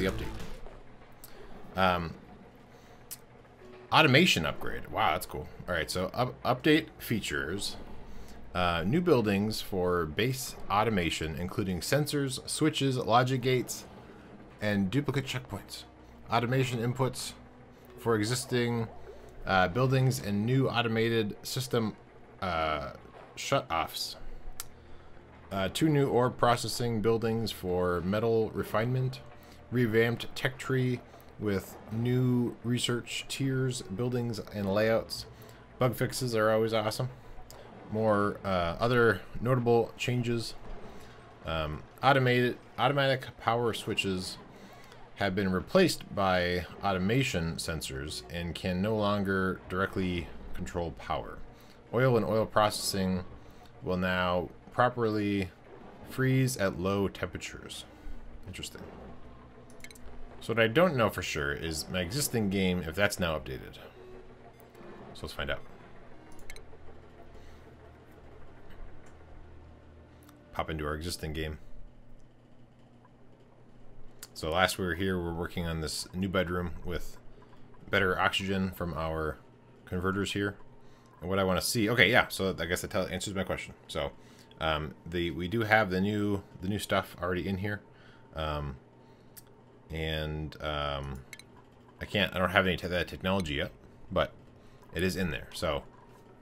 about the update. Automation upgrade. Wow, that's cool. All right, so update features. New buildings for base automation, including sensors, switches, logic gates, and duplicate checkpoints. Automation inputs for existing buildings and new automated system shutoffs. 2 new ore processing buildings for metal refinement. Revamped tech tree with new research tiers, buildings, and layouts. Bug fixes are always awesome. More other notable changes. Automatic power switches have been replaced by automation sensors and can no longer directly control power. Oil and oil processing will now properly freeze at low temperatures. Interesting. So what I don't know for sure is my existing game, if that's now updated. So let's find out. Pop into our existing game. So last we were here, we're working on this new bedroom with better oxygen from our converters here. And what I want to see, okay, yeah. So I guess that answers my question. So we do have the new stuff already in here, I don't have any of that technology yet, but it is in there. So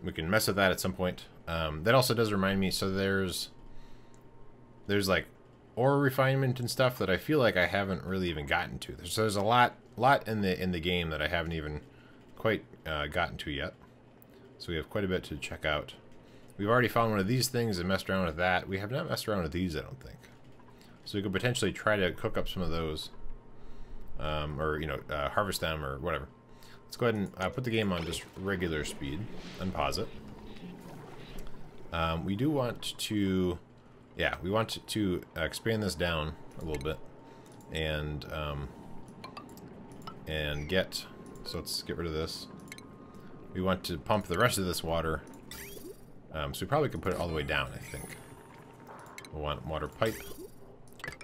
we can mess with that at some point. That also does remind me. So there's like ore refinement and stuff that I feel like I haven't really even gotten to. So there's a lot in the game that I haven't even quite gotten to yet. So we have quite a bit to check out. We've already found one of these things and messed around with that. We have not messed around with these, I don't think. So we could potentially try to cook up some of those, harvest them or whatever. Let's go ahead and put the game on just regular speed. Unpause it. We do want to. Yeah, we want to expand this down a little bit, and get. So let's get rid of this. We want to pump the rest of this water. So we probably can put it all the way down. I think we'll want water pipe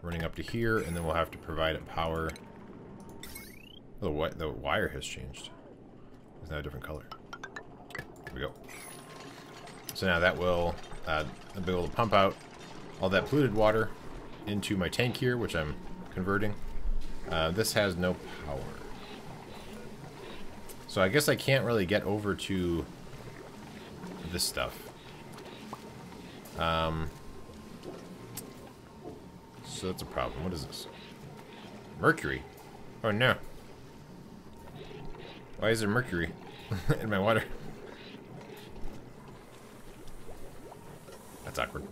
running up to here, and then we'll have to provide it power. The wire has changed. It's now a different color. There we go. So now that will be able to pump out all that polluted water into my tank here, which I'm converting. This has no power. So I guess I can't really get over to this stuff. So that's a problem. What is this? Mercury. Oh no. Why is there mercury in my water? That's awkward.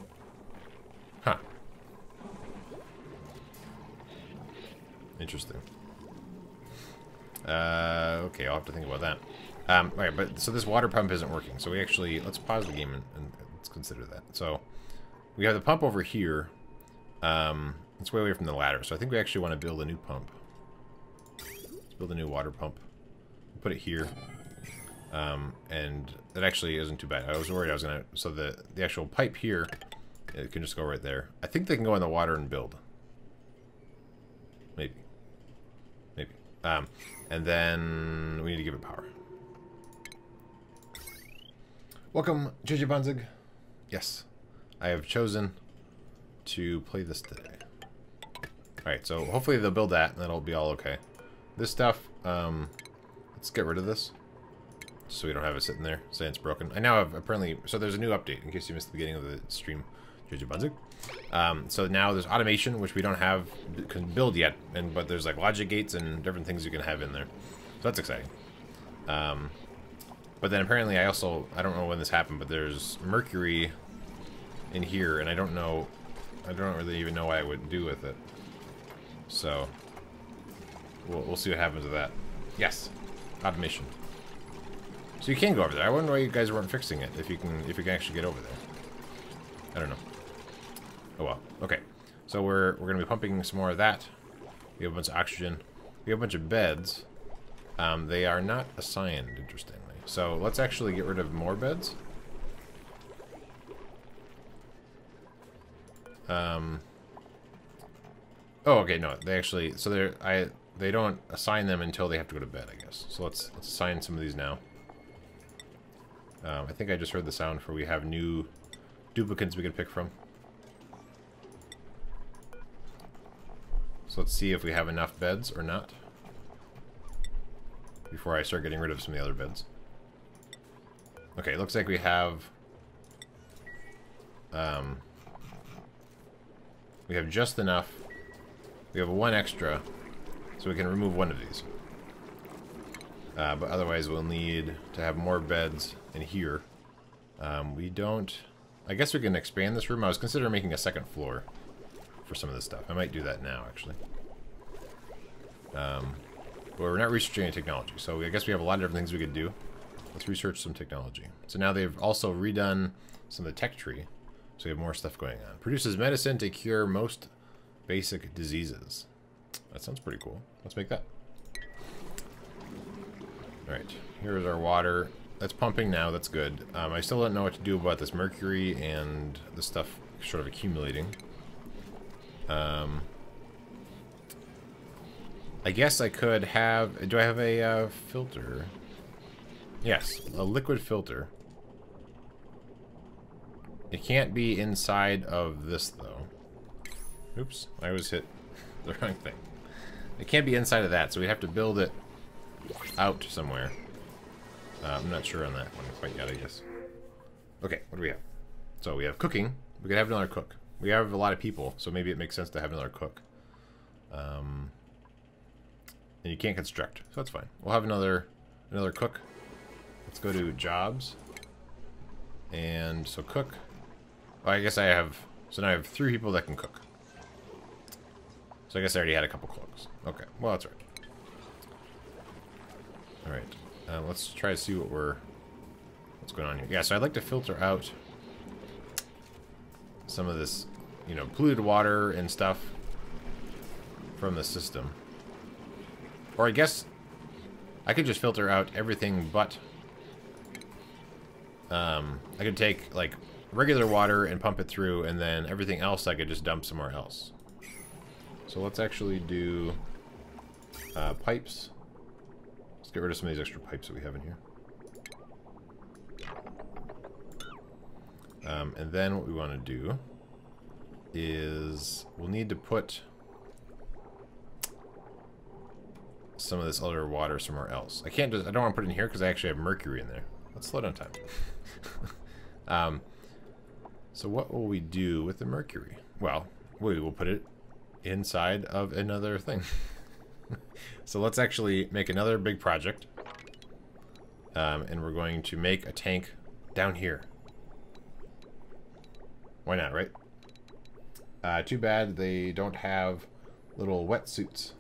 Huh. Interesting. Okay, I'll have to think about that. Alright, but so this water pump isn't working. So we actually, let's pause the game and let's consider that. So we have the pump over here. It's way away from the ladder. So I think we actually want to build a new pump. Let's build a new water pump. Put it here. And it actually isn't too bad. I was worried I was going to, so the actual pipe here, it can just go right there. I think they can go in the water and build. Maybe. Maybe. And then we need to give it power. Welcome, JJ Bonzig. Yes. I have chosen to play this today. Alright, so hopefully they'll build that and that'll be all okay. This stuff, let's get rid of this. Just so we don't have it sitting there saying it's broken. I now have apparently, so there's a new update in case you missed the beginning of the stream. So now there's automation, which we don't have, can build yet, but there's like logic gates and different things you can have in there. So that's exciting. But then apparently I also, I don't know when this happened, but there's mercury in here, and I don't really even know what I would do with it. So, we'll see what happens with that. Yes, automation. So you can go over there. I wonder why you guys weren't fixing it, if you can actually get over there. I don't know. Oh well. Okay. So we're gonna be pumping some more of that. We have a bunch of oxygen. We have a bunch of beds. They are not assigned, interestingly. So let's actually get rid of more beds. Oh, okay, no, they actually, so they don't assign them until they have to go to bed, I guess. So let's assign some of these now. I think I just heard the sound for we have new duplicants we can pick from. So let's see if we have enough beds or not before I start getting rid of some of the other beds. Okay, it looks like we have just enough. We have one extra, so we can remove one of these. But otherwise we'll need to have more beds in here. We don't... I guess we can expand this room. I was considering making a second floor for some of this stuff. I might do that now, actually. But we're not researching any technology, so I guess we have a lot of different things we could do. Let's research some technology. So now they've also redone some of the tech tree, so we have more stuff going on. Produces medicine to cure most basic diseases. That sounds pretty cool. Let's make that. Alright, here's our water. That's pumping now, that's good. I still don't know what to do about this mercury and this stuff sort of accumulating. I guess I could have... Do I have a filter? Yes, a liquid filter. It can't be inside of this, though. Oops, I always hit the wrong thing. It can't be inside of that, so we'd have to build it out somewhere. I'm not sure on that one quite yet, I guess. Okay, what do we have? So we have cooking. We could have another cook. We have a lot of people, so maybe it makes sense to have another cook. And you can't construct, so that's fine. We'll have another cook. Let's go to jobs. And so cook. Oh, I guess I have... So now I have 3 people that can cook. So I guess I already had a couple cooks. Okay, well, that's right. Alright, let's try to see what's going on here. Yeah, so I'd like to filter out some of this, you know, polluted water and stuff from the system. Or I guess I could just filter out everything but... I could take, like, regular water and pump it through, and then everything else I could just dump somewhere else. So let's actually do pipes. Let's get rid of some of these extra pipes that we have in here. And then what we want to do is we'll need to put some of this other water somewhere else. I don't want to put it in here because I actually have mercury in there. Let's slow down time. So what will we do with the mercury? Well, we will put it inside of another thing. So let's actually make another big project. And we're going to make a tank down here. Why not, right? Too bad they don't have little wetsuits.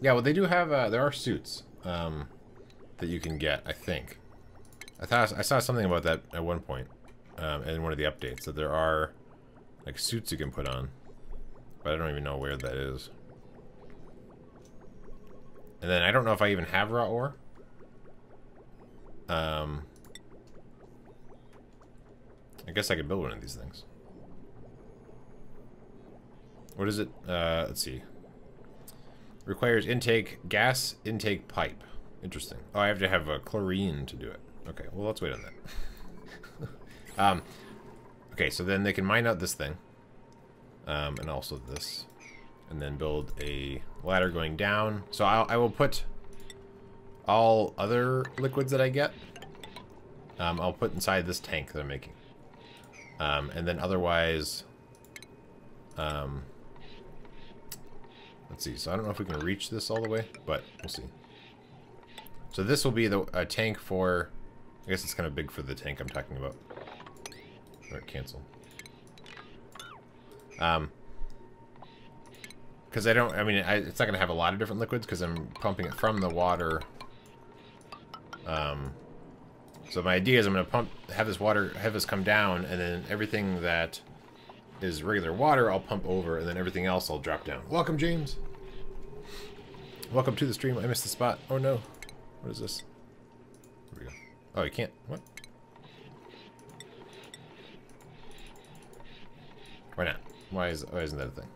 Yeah, well, they do have, there are suits that you can get, I think. I saw something about that at one point in one of the updates, that there are, like, suits you can put on. But I don't even know where that is. And then I don't know if I even have raw ore. I guess I could build one of these things. What is it? Let's see. Requires intake gas intake pipe. Interesting. Oh, I have to have a chlorine to do it. Okay, well, let's wait on that. Okay, so then they can mine out this thing. And also this. And then build a ladder going down. So I will put all other liquids that I get. I'll put inside this tank that I'm making. And then otherwise... let's see. So I don't know if we can reach this all the way, but we'll see. So this will be a tank for... I guess it's kind of big for the tank I'm talking about. Alright, cancel. Because I don't... I mean, it's not going to have a lot of different liquids because I'm pumping it from the water. So my idea is I'm going to have this come down, and then everything that is regular water I'll pump over, and then everything else I'll drop down. Welcome, James! Welcome to the stream. I missed the spot. Oh, no. What is this? Here we go. Oh, you can't... What? Why not? Why isn't that a thing?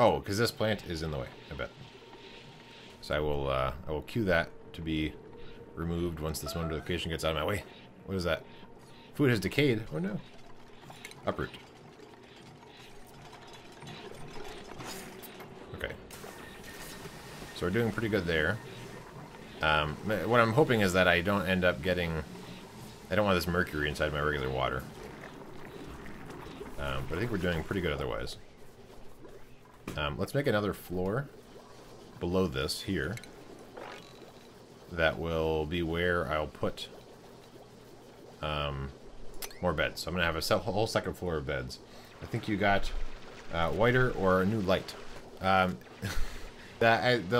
Oh, because this plant is in the way, I bet. So I will cue that to be removed once this one notification gets out of my way. What is that? Food has decayed. Oh no. Uproot. Okay. So we're doing pretty good there. What I'm hoping is that I don't end up getting... I don't want this mercury inside my regular water. But I think we're doing pretty good otherwise. Let's make another floor below this here. That will be where I'll put more beds. So I'm going to have a whole second floor of beds. I think you got whiter or a new light. The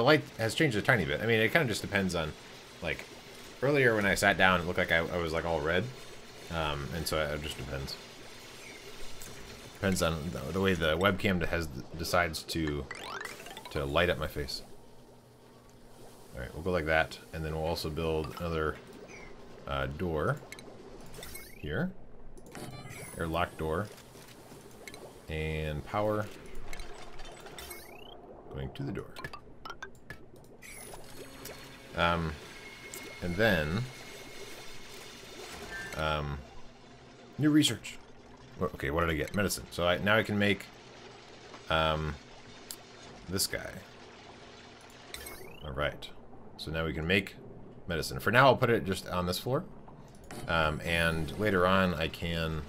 light has changed a tiny bit. I mean, it kind of just depends on, like, earlier when I sat down, it looked like I was, like, all red. And so it just depends. Depends on the way the webcam decides to light up my face. Alright, we'll go like that. And then we'll also build another door here. Airlock door. And power. Going to the door. And then... new research. Okay, what did I get? Medicine. So now I can make... this guy. Alright. So now we can make medicine. For now, I'll put it just on this floor. And later on, I can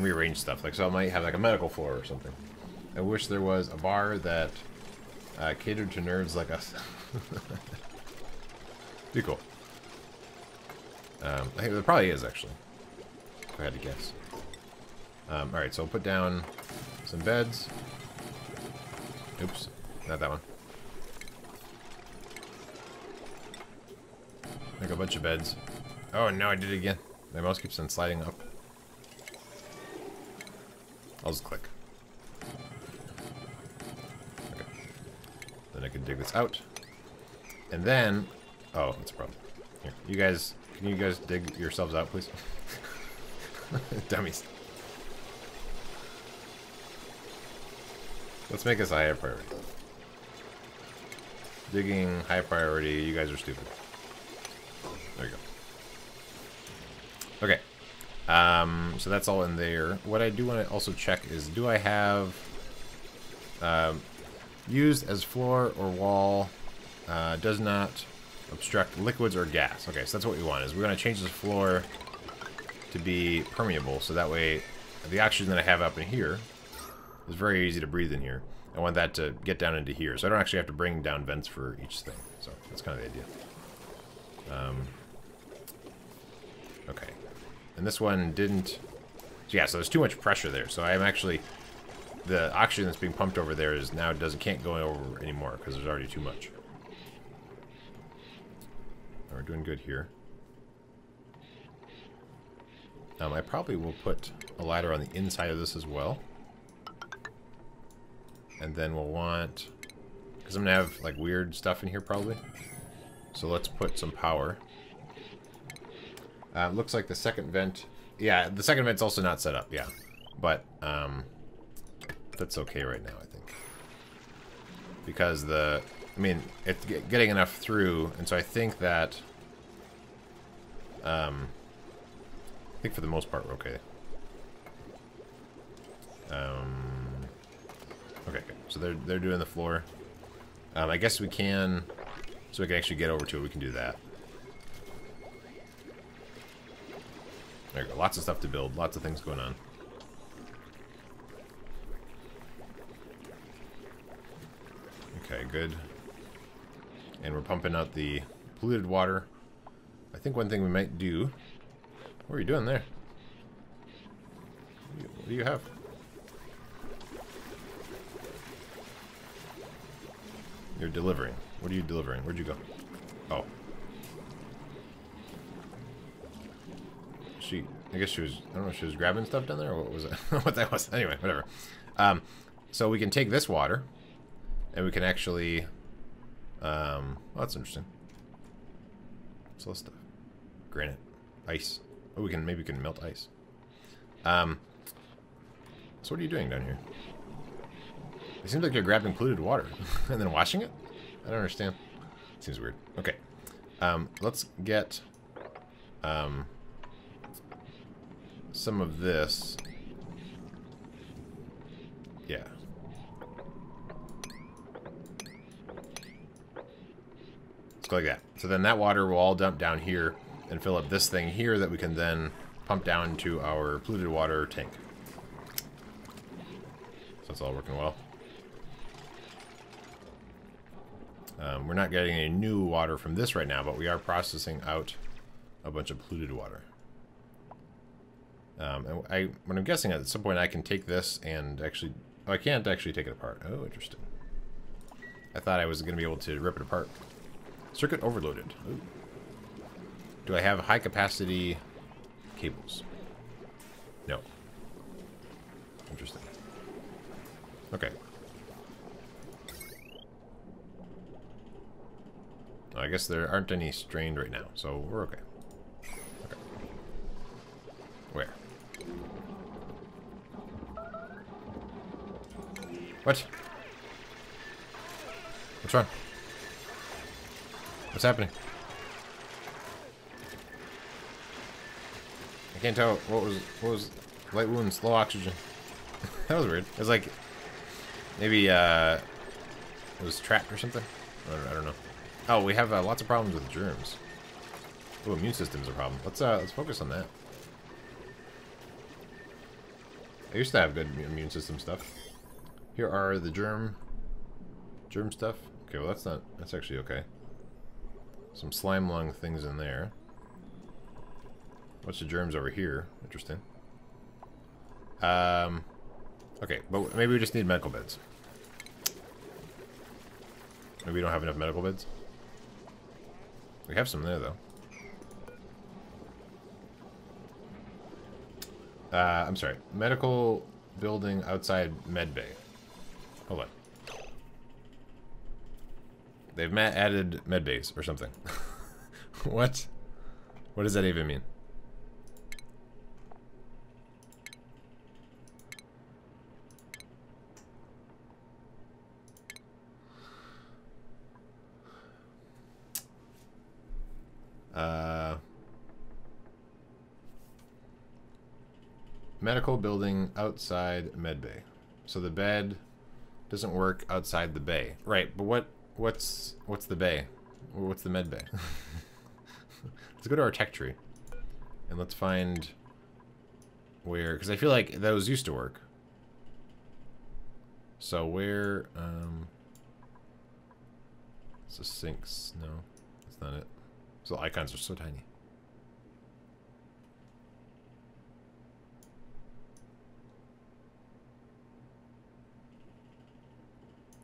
rearrange stuff. Like, so I might have like a medical floor or something. I wish there was a bar that catered to nerds like us. Be cool. I think there probably is, actually. If I had to guess. Alright, so I'll put down some beds. Oops, not that one. Make a bunch of beds. Oh no, I did it again. My mouse keeps on sliding up. I'll just click. Okay. Then I can dig this out. And then... Oh, that's a problem. Here, you guys... Can you guys dig yourselves out, please? Dummies. Let's make this a higher priority. Digging, high priority, you guys are stupid. There you go. Okay. So that's all in there. What I do want to also check is, do I have... used as floor or wall, does not obstruct liquids or gas. Okay, so that's what we want, is we're going to change this floor to be permeable, so that way the oxygen that I have up in here... It's very easy to breathe in here. I want that to get down into here, so I don't actually have to bring down vents for each thing. So that's kind of the idea. Okay. And this one didn't... Yeah, so there's too much pressure there. So I'm actually... The oxygen that's being pumped over there is now can't go over anymore because there's already too much. Now we're doing good here. I probably will put a ladder on the inside of this as well. And then we'll want... Because I'm going to have, like, weird stuff in here, probably. So let's put some power. Looks like the second vent... Yeah, the second vent's also not set up, yeah. But, that's okay right now, I think. Because the... I mean, it's getting enough through, and so I think that... I think for the most part we're okay. Okay, good. So they're doing the floor. I guess we can... So we can actually get over to it, we can do that. There you go. Lots of stuff to build. Lots of things going on. Okay, good. And we're pumping out the polluted water. I think one thing we might do... What are you doing there? What do you have? You're delivering. What are you delivering? Where'd you go? Oh. I guess she was, I don't know if she was grabbing stuff down there or what was it? What that was. Anyway, whatever. So we can take this water and we can actually, well, that's interesting. What's all this stuff? Granite. Ice. Oh, we can, maybe we can melt ice. So what are you doing down here? It seems like you're grabbing polluted water and then washing it? I don't understand. Seems weird. Okay. Let's get some of this. Yeah. Let's go like that. So then that water will all dump down here and fill up this thing here that we can then pump down to our polluted water tank. So it's all working well. We're not getting any new water from this right now, but we are processing out a bunch of polluted water. And what I'm guessing at some point I can take this and actually... Oh, I can't actually take it apart. Oh, interesting. I thought I was going to be able to rip it apart. Circuit overloaded. Ooh. Do I have high-capacity cables? No. Interesting. Okay. I guess there aren't any strained right now, so we're okay. Okay. Where? What? What's wrong? What's happening? I can't tell what was light wounds, low oxygen. That was weird. It was like maybe it was trapped or something. I don't know. Oh, we have lots of problems with germs. Oh, immune system's a problem. Let's focus on that. I used to have good immune system stuff. Here are the germ stuff. Okay, well that's actually okay. Some slime lung things in there. A bunch of germs over here. Interesting. Okay, but maybe we just need medical beds. Maybe we don't have enough medical beds. We have some there, though. I'm sorry. Medical building outside med bay. Hold on. They've added med bays or something. What? What does that even mean? Medical building outside med bay. So the bed doesn't work outside the bay. Right, but what's the bay? What's the med bay? Let's go to our tech tree. And let's find where, because I feel like those used to work. So where it's a sinks, no, that's not it. So icons are so tiny.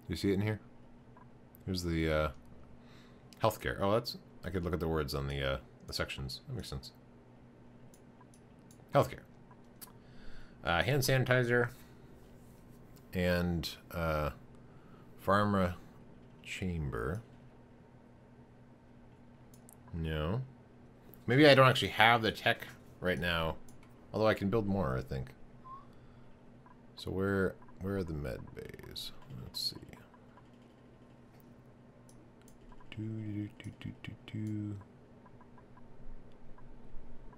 Do you see it in here? Here's the healthcare. Oh, that's... I could look at the words on the sections. That makes sense. Healthcare. Hand sanitizer. And pharma chamber. No. Maybe I don't actually have the tech right now. Although I can build more, I think. So where are the med bays? Let's see.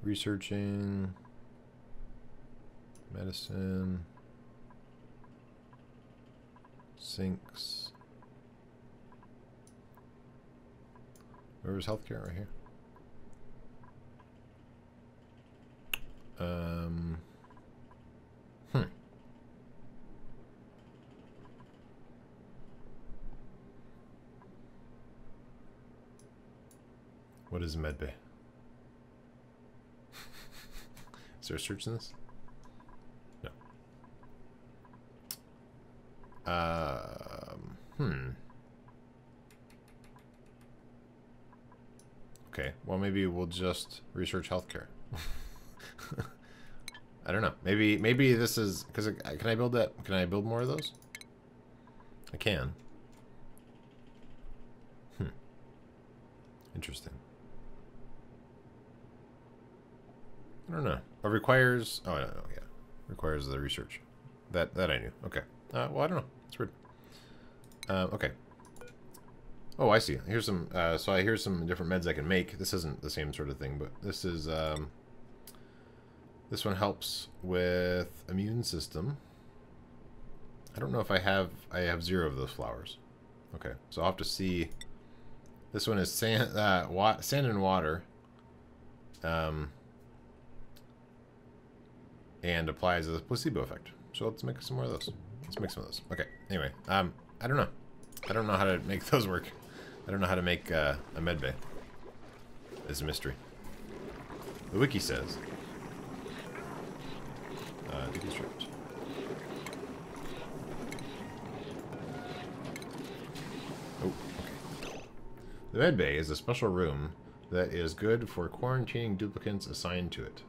Researching. Medicine. Sinks. Where is healthcare? Right here. What is medbay? Is there a search in this? No. Okay, well maybe we'll just research healthcare. I don't know. Maybe this is because can I build that? Can I build more of those? I can. Interesting. I don't know. It requires... Oh, no, yeah. Requires the research. that I knew. Okay. Well, I don't know. It's weird. Okay. Oh, I see. Here's some, so I hear some different meds I can make. This isn't the same sort of thing, but this is, this one helps with immune system. I don't know if I have 0 of those flowers. Okay, so I'll have to see. This one is sand and water. And applies a placebo effect. So let's make some more of those. Let's make some of those. Okay, anyway, I don't know. I don't know how to make those work. I don't know how to make a med bay. It's a mystery. The wiki says. Wiki stripped. Oh, okay. The med bay is a special room that is good for quarantining duplicants assigned to it.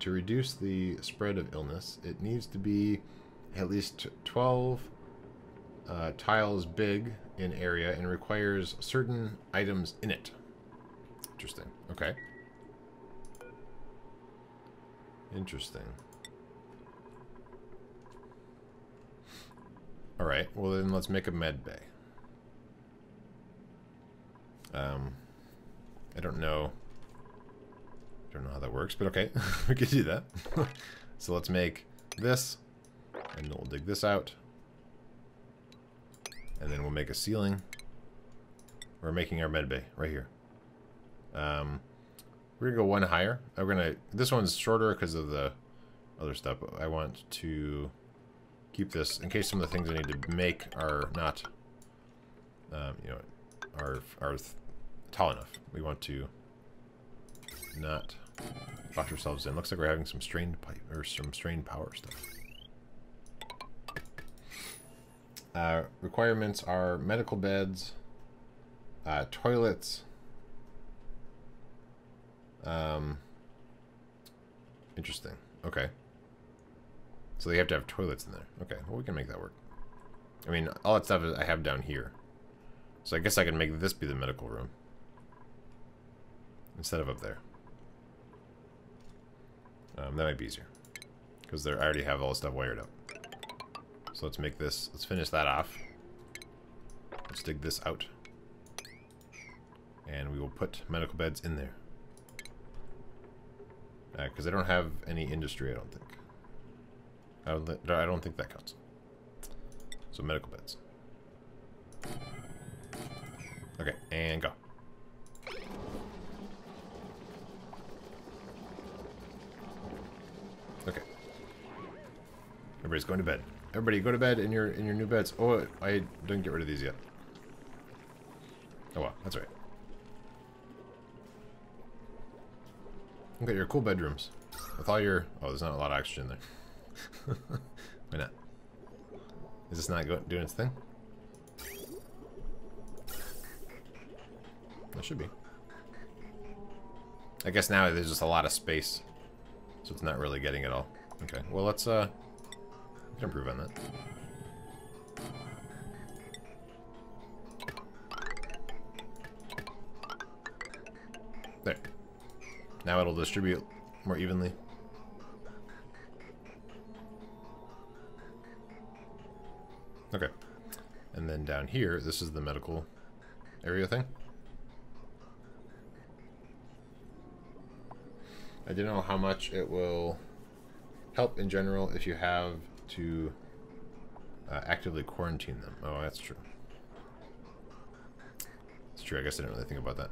To reduce the spread of illness, it needs to be at least 12 tiles big in area and requires certain items in it. Interesting. Okay. Interesting. Alright, well then let's make a med bay. I don't know. I don't know how that works, but okay. We could do that. So let's make this, and then we'll dig this out. And then we'll make a ceiling. We're making our med bay right here. We're gonna go one higher. We're gonna. This one's shorter because of the other stuff. I want to keep this in case some of the things I need to make are not, you know, are tall enough. We want to not box ourselves in. Looks like we're having some strained pipe or some strained power stuff. Requirements are medical beds, toilets. Interesting. Okay. So they have to have toilets in there. Okay. Well, we can make that work. I mean, all that stuff I have down here. So I guess I can make this be the medical room. Instead of up there. That might be easier. Because I already have all the stuff wired up. So let's make this. Let's finish that off. Let's dig this out. And we will put medical beds in there. Because I don't have any industry, I don't think. I don't think that counts. So medical beds. Okay, and go. Okay. Everybody's going to bed. Everybody go to bed in your new beds. Oh, I didn't get rid of these yet. Oh well, that's all right. Look at your cool bedrooms. With all your... Oh, there's not a lot of oxygen there. Why not? Is this not doing its thing? That should be. I guess now there's just a lot of space. So it's not really getting it all. Okay, well let's we can improve on that. There. Now it'll distribute more evenly. Okay. And then down here, this is the medical area thing. I don't know how much it will help in general if you have to actively quarantine them. Oh, that's true. That's true. I guess I didn't really think about that.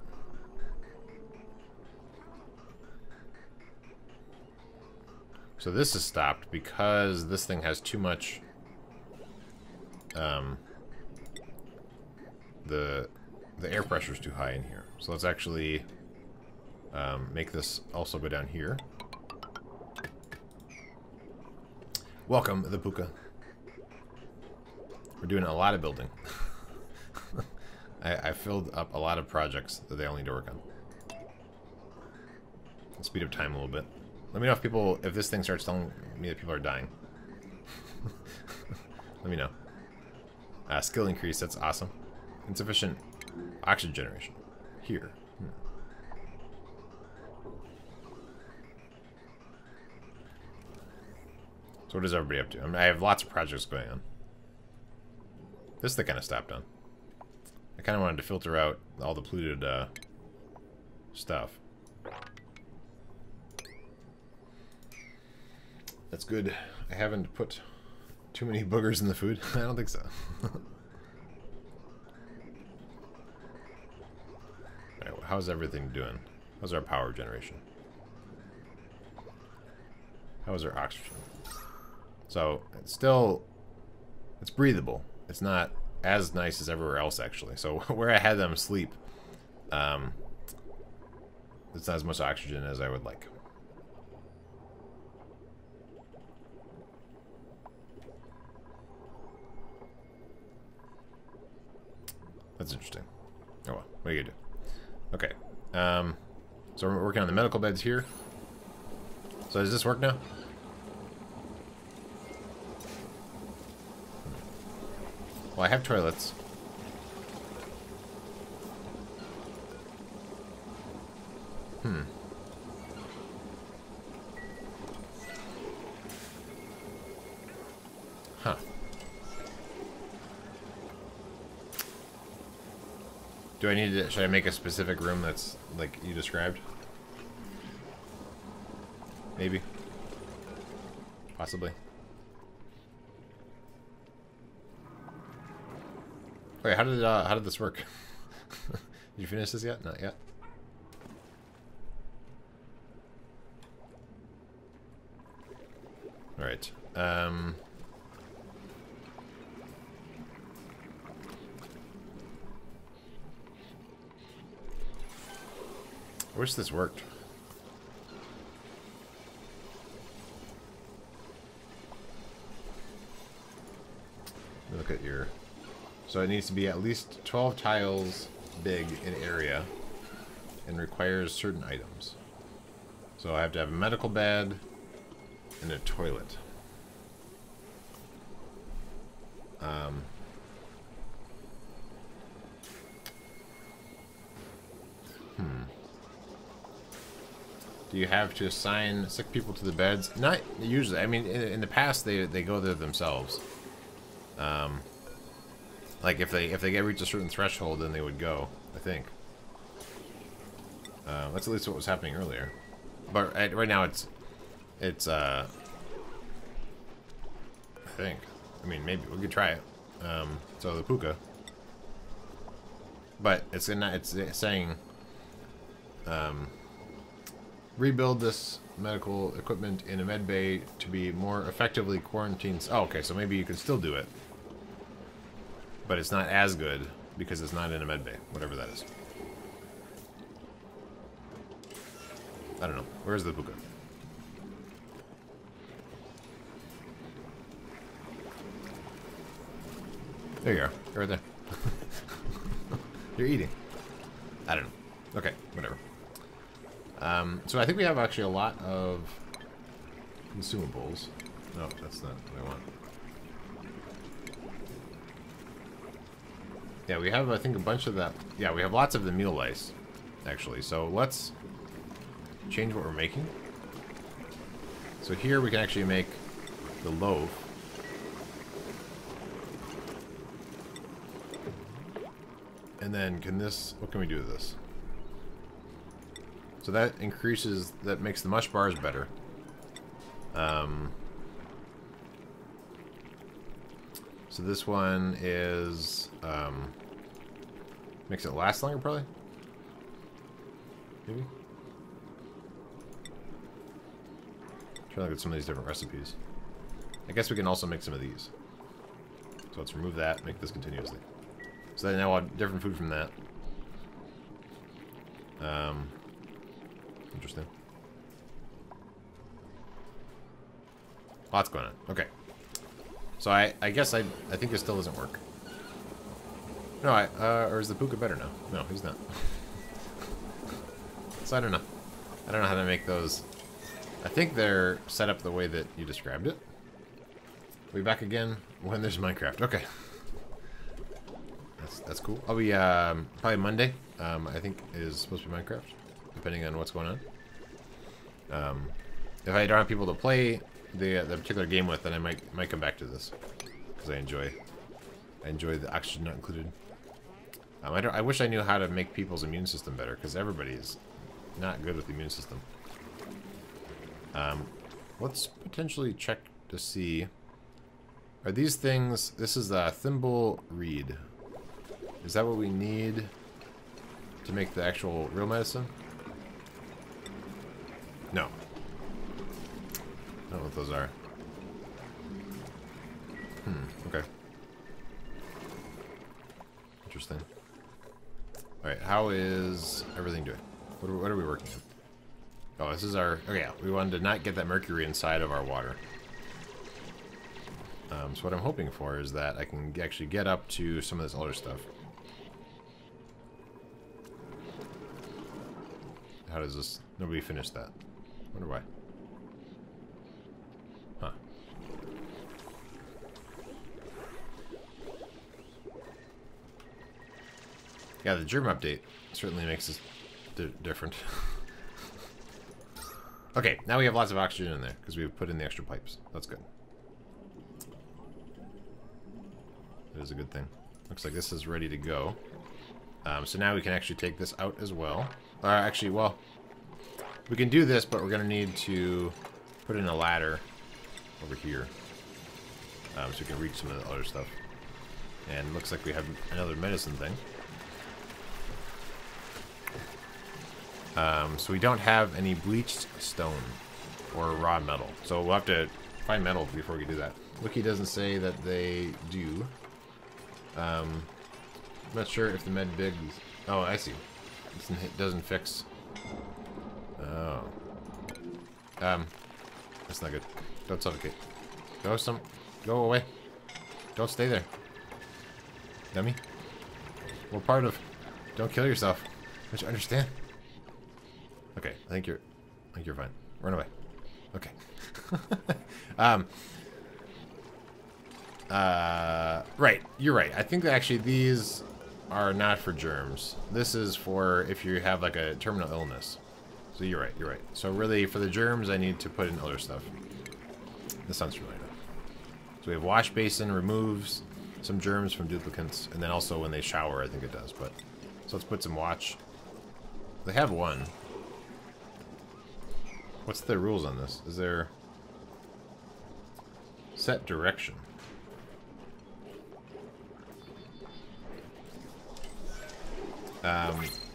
So this is stopped because this thing has too much, the air pressure is too high in here. So let's actually make this also go down here. Welcome, the Pooka. We're doing a lot of building. I filled up a lot of projects that they all need to work on. Let's speed up time a little bit. Let me know if people, if this thing starts telling me that people are dying. Let me know. Skill increase, that's awesome. Insufficient oxygen generation. Here. So what is everybody up to? I mean, I have lots of projects going on. This is the kind of stop done. I kind of wanted to filter out all the polluted stuff. That's good. I haven't put too many boogers in the food. I don't think so. All right, well, how's everything doing? How's our power generation? How's our oxygen? So it's still, it's breathable. It's not as nice as everywhere else, actually. So where I had them sleep, it's not as much oxygen as I would like. That's interesting. Oh well, what do you do? Okay, so we're working on the medical beds here. So does this work now? Well, I have toilets. Hmm. Huh. Do I need to... Should I make a specific room that's like you described? Maybe. Possibly. Wait, how did this work? Did you finish this yet? Not yet. All right. I wish this worked. Look at your. So it needs to be at least 12 tiles big in area and requires certain items. So I have to have a medical bed and a toilet. Do you have to assign sick people to the beds? Not usually. I mean, in the past, they go there themselves. Like if they get reach a certain threshold, then they would go. I think that's at least what was happening earlier. But right now it's I think. I mean, maybe we could try it. So the Pooka, but it's saying rebuild this medical equipment in a med bay to be more effectively quarantined. Oh, okay. So maybe you can still do it. But it's not as good because it's not in a med bay, whatever that is. I don't know. Where's the Pooka? There you are. You're right there. You're eating. I don't know. Okay, whatever. So I think we have actually a lot of consumables. No, that's not what I want. Yeah, we have, I think, a bunch of that. Yeah, we have lots of the meal lice, actually. So let's change what we're making. So here we can actually make the loaf. And then can this... What can we do with this? So that increases... That makes the mush bars better. So this one is, makes it last longer, probably? Maybe? Try to look at some of these different recipes. I guess we can also make some of these. So let's remove that, make this continuously. So then now I'll have different food from that. Interesting. Lots going on. Okay. So I guess I think this still doesn't work. No, or is the Pooka better now? No, he's not. So I don't know. I don't know how to make those. I think they're set up the way that you described it. We'll be back again when there's Minecraft. Okay. That's cool. I'll be, probably Monday, I think is supposed to be Minecraft, depending on what's going on. If I don't have people to play the particular game with, and I might come back to this because I enjoy the Oxygen Not Included. I wish I knew how to make people's immune system better, because everybody's not good with the immune system. Let's potentially check to see. Are these things... This is a thimble reed. Is that what we need to make the actual real medicine? No. I don't know what those are. Okay. Interesting. Alright, how is everything doing? What are we working on? Oh, this is our... Okay, yeah, we wanted to not get that mercury inside of our water. So what I'm hoping for is that I can actually get up to some of this other stuff. How does this... Nobody finished that. I wonder why. Huh. Yeah, the germ update certainly makes this different. Okay, now we have lots of oxygen in there, because we've put in the extra pipes. That's good. That is a good thing. Looks like this is ready to go. So now we can actually take this out as well. Actually, well, we can do this, but we're going to need to put in a ladder over here. So we can reach some of the other stuff. And looks like we have another medicine thing. So we don't have any bleached stone or raw metal. So we'll have to find metal before we do that. Wiki doesn't say that they do. I'm not sure if the med big... Oh, I see. It doesn't fix. Oh. That's not good. Don't suffocate. Go away. Don't stay there. Dummy. We're part of... Don't kill yourself. Don't you understand? Okay, I think you're fine. Run away. Okay. Right, you're right. I think that actually these are not for germs. This is for if you have like a terminal illness. So you're right. So really, for the germs, I need to put in other stuff. This sounds familiar enough. So we have wash basin removes some germs from duplicants, and then also when they shower, I think it does. But so let's put some watch. They have one. What's the rules on this? Is there set direction?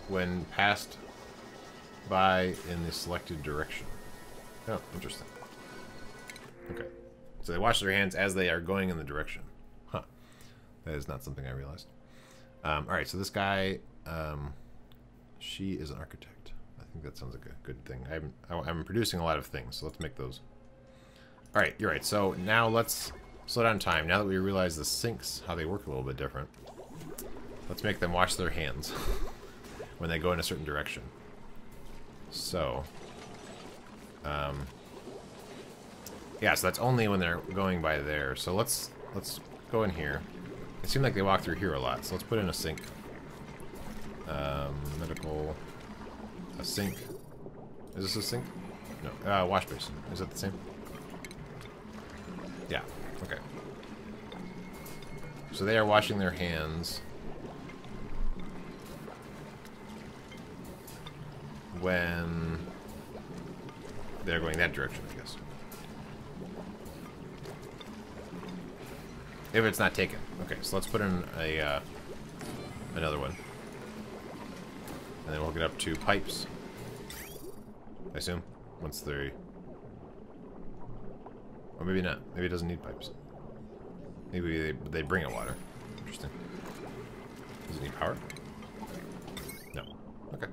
When passed by in the selected direction. Oh, interesting. Okay. So they wash their hands as they are going in the direction. Huh. That is not something I realized. Alright, so this guy, she is an architect. I think that sounds like a good thing. I'm producing a lot of things, so let's make those. Alright, you're right. So now let's slow down time. Now that we realize the sinks, how they work a little bit different, let's make them wash their hands when they go in a certain direction. So, yeah, so that's only when they're going by there. So let's go in here. It seemed like they walk through here a lot, so let's put in a sink. Medical... A sink. Is this a sink? No. Wash basin. Is that the same? Yeah. Okay. So they are washing their hands when they're going that direction, I guess. If it's not taken. Okay, so let's put in a another one. And then we'll get up to pipes, I assume, once they're... Or maybe not. Maybe it doesn't need pipes. Maybe they bring it water. Interesting. Does it need power? No. Okay.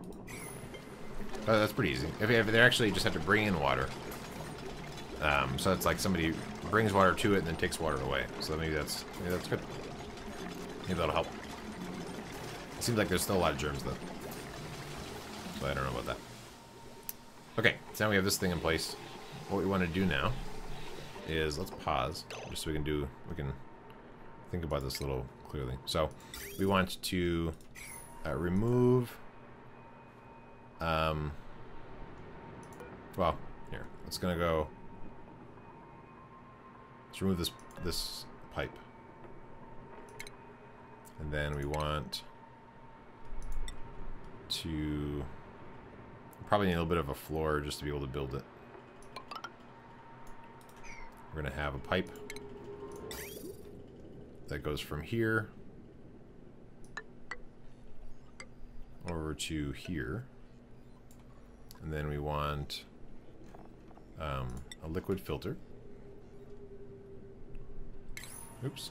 That's pretty easy. If they actually just have to bring in water. So it's like somebody brings water to it and then takes water away. So maybe that's good. Maybe that'll help. It seems like there's still a lot of germs, though. So I don't know about that. Okay, so now we have this thing in place. What we want to do now is let's pause just so we can think about this a little clearly. So we want to remove. Well, here it's gonna go Let's remove this pipe. And then we want to probably need a little bit of a floor just to be able to build it. We're going to have a pipe that goes from here over to here. And then we want a liquid filter. Oops.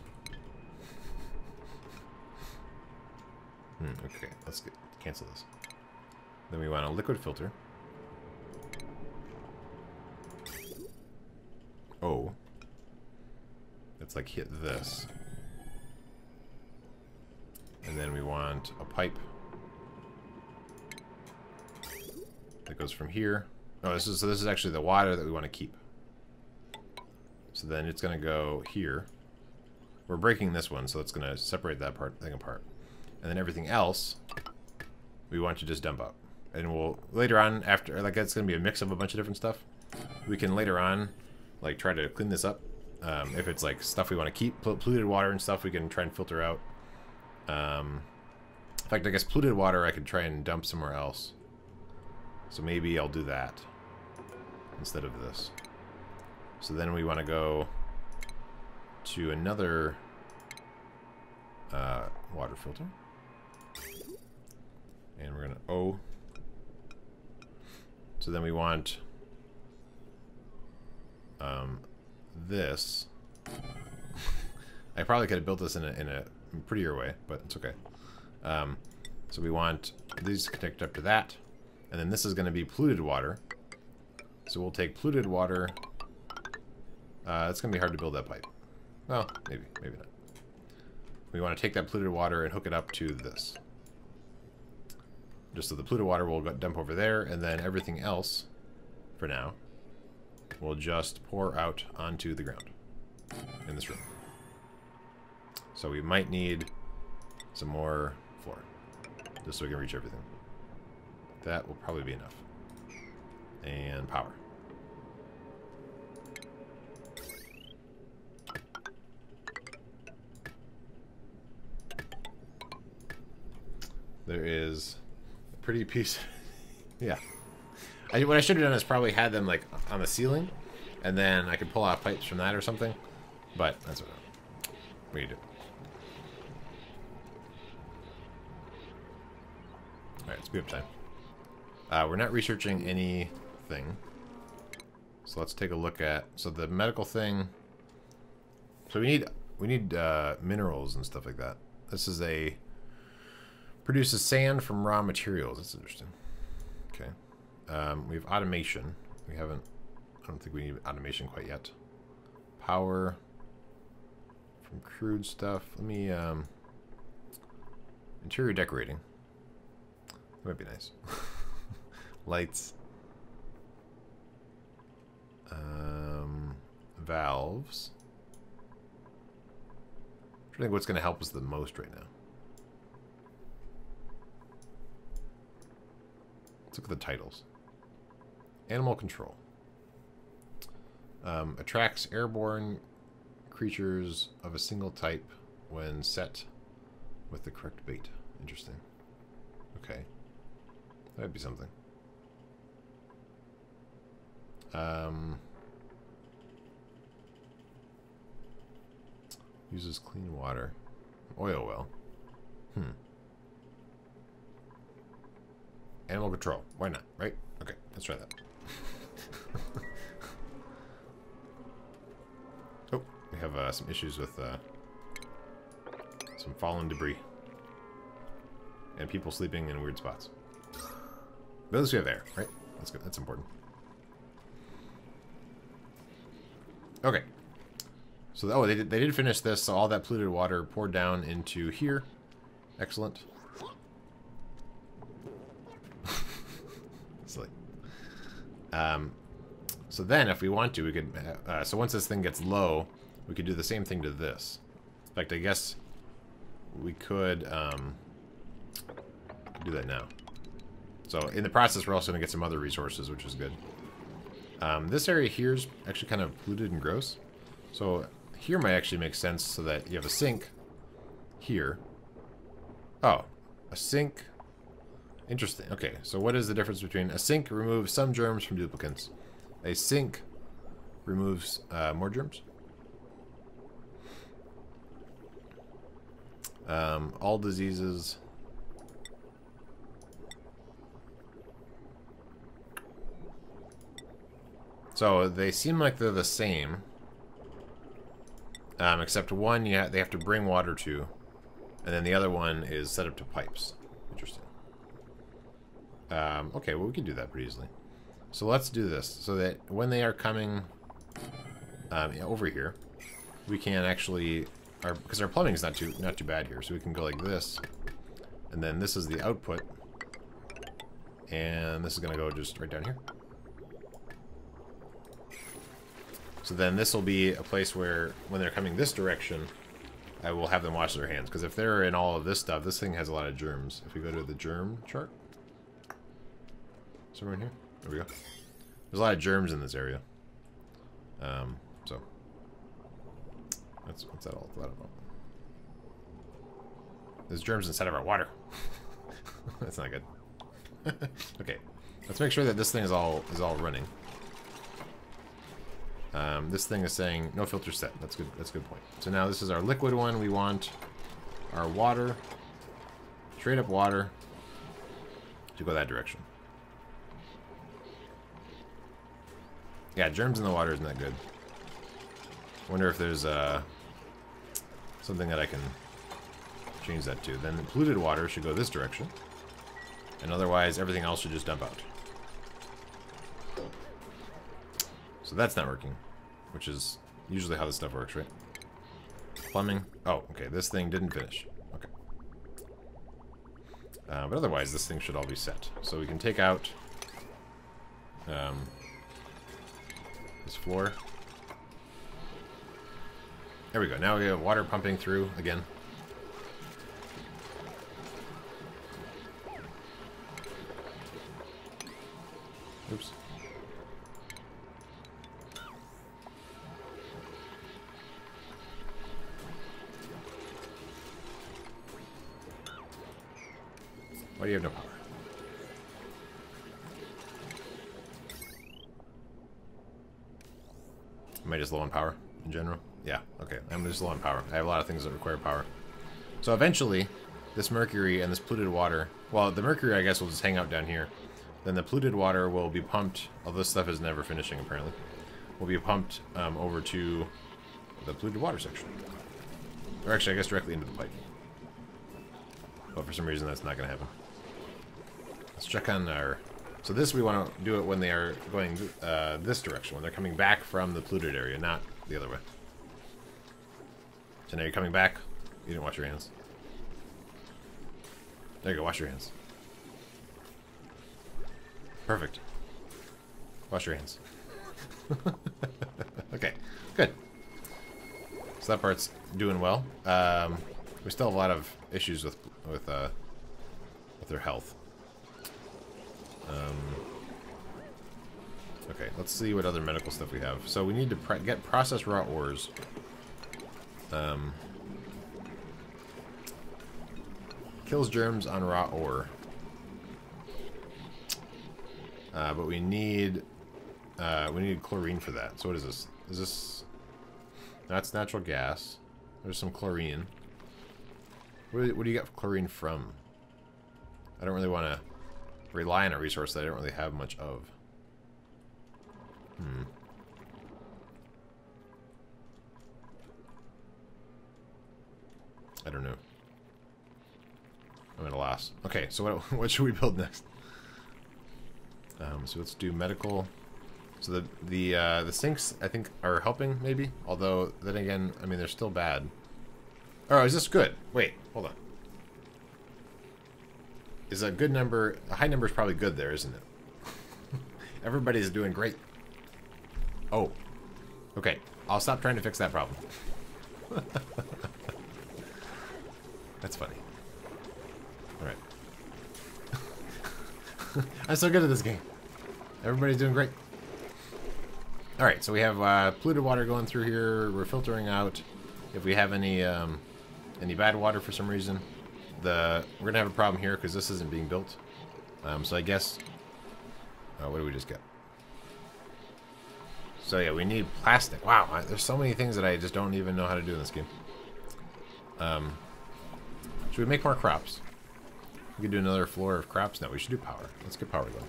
Okay, let's cancel this. Then we want a liquid filter. Oh. It's like hit this. And then we want a pipe that goes from here. Oh, this is actually the water that we want to keep. So then it's going to go here. We're breaking this one, so it's going to separate that thing apart. And then everything else, we want to just dump out. And we'll, later on, after, like, that's going to be a mix of a bunch of different stuff. We can later on, like, try to clean this up. If it's, like, stuff we want to keep, polluted water and stuff, we can try and filter out. In fact, I guess polluted water I could try and dump somewhere else. So maybe I'll do that instead of this. So then we want to go to another water filter. And we're going to O. So then we want this. I probably could have built this in a prettier way, but it's okay. So we want these to connect up to that. And then this is going to be polluted water. So we'll take polluted water. It's going to be hard to build that pipe. Well, maybe. Maybe not. We want to take that polluted water and hook it up to this. Just so the polluted water will dump over there, and then everything else, for now, will just pour out onto the ground in this room. So we might need some more floor, just so we can reach everything. That will probably be enough. And power. There is a pretty piece. Yeah. What I should have done is probably had them like on the ceiling, and then I could pull out pipes from that or something. But that's what we do. All right, it's good time. We're not researching anything, so let's take a look at. So the medical thing. So we need minerals and stuff like that. This is a produces sand from raw materials. That's interesting. Okay. We have automation. We haven't... I don't think we need automation quite yet. Power. From crude stuff. Let me... interior decorating. That might be nice. Lights. Valves. I'm trying to think what's going to help us the most right now. Look at the titles. Animal control. Attracts airborne creatures of a single type when set with the correct bait. Interesting. Okay. That would be something. Uses clean water. Oil well. Hmm. Animal control. Why not, right? Okay, let's try that. Oh, we have some issues with some fallen debris. And people sleeping in weird spots. But at least we have air, right? That's good. That's important. Okay. So, oh, they did finish this, so all that polluted water poured down into here. Excellent. So then if we want to, we could, so once this thing gets low, we could do the same thing to this. In fact, I guess we could, do that now. So in the process, we're also going to get some other resources, which is good. This area here is actually kind of polluted and gross. So here might actually make sense so that you have a sink here. Oh, a sink. Interesting. Okay, so what is the difference between a sink removes some germs from duplicants? A sink removes more germs? All diseases. So they seem like they're the same. Except one, they have to bring water to. And then the other one is set up to pipes. Interesting. Okay, well, we can do that pretty easily. So let's do this, so that when they are coming over here, we can actually, because our plumbing is not too bad here, so we can go like this, and then this is the output, and this is going to go just right down here. So then this will be a place where, when they're coming this direction, I will have them wash their hands, because if they're in all of this stuff, this thing has a lot of germs. If we go to the germ chart, somewhere in here. There we go. There's a lot of germs in this area. So that's what's that all about? There's germs inside of our water. That's not good. Okay, let's make sure that this thing is all running. This thing is saying no filter set. That's good. That's a good point. So now this is our liquid one. We want our water, straight up water, to go that direction. Yeah, germs in the water isn't that good. I wonder if there's something that I can change that to. Then the polluted water should go this direction. And otherwise, everything else should just dump out. So that's not working, which is usually how this stuff works, right? Plumbing. Oh, okay, this thing didn't finish. Okay. But otherwise, this thing should all be set. So we can take out... this floor. There we go. Now we have water pumping through again. Oops. Why do you have no power? Am I just low on power in general? Yeah, okay. I'm just low on power. I have a lot of things that require power. So eventually, this mercury and this polluted water... Well, the mercury, I guess, will just hang out down here. Then the polluted water will be pumped... Although this stuff is never finishing, apparently. Will be pumped over to the polluted water section. Or actually, I guess directly into the pipe. But for some reason, that's not going to happen. Let's check on our... So this, we want to do it when they are going this direction, when they're coming back from the polluted area, not the other way. So now you're coming back. You didn't wash your hands. There you go, wash your hands. Perfect. Wash your hands. Okay, good. So that part's doing well. We still have a lot of issues with their health. Okay, let's see what other medical stuff we have. So we need to get processed raw ores. Kills germs on raw ore. But we need chlorine for that. So what is this? Is this... That's natural gas. There's some chlorine. What do you get chlorine from? I don't really want to rely on a resource that I don't really have much of. I don't know. I'm at a loss. Okay, so what should we build next? So let's do medical. So the sinks, I think, are helping, maybe? Although, then again, I mean, they're still bad. Oh, is this good? Wait, hold on. Is a good number... A high number is probably good there, isn't it? Everybody's doing great. Oh. Okay. I'll stop trying to fix that problem. That's funny. Alright. I'm so good at this game. Everybody's doing great. Alright, so we have polluted water going through here. We're filtering out. If we have any bad water for some reason, we're going to have a problem here because this isn't being built. So I guess... Oh, what did we just get? So yeah, we need plastic. Wow, there's so many things that I just don't even know how to do in this game. Should we make more crops? We could do another floor of crops. No, we should do power. Let's get power going.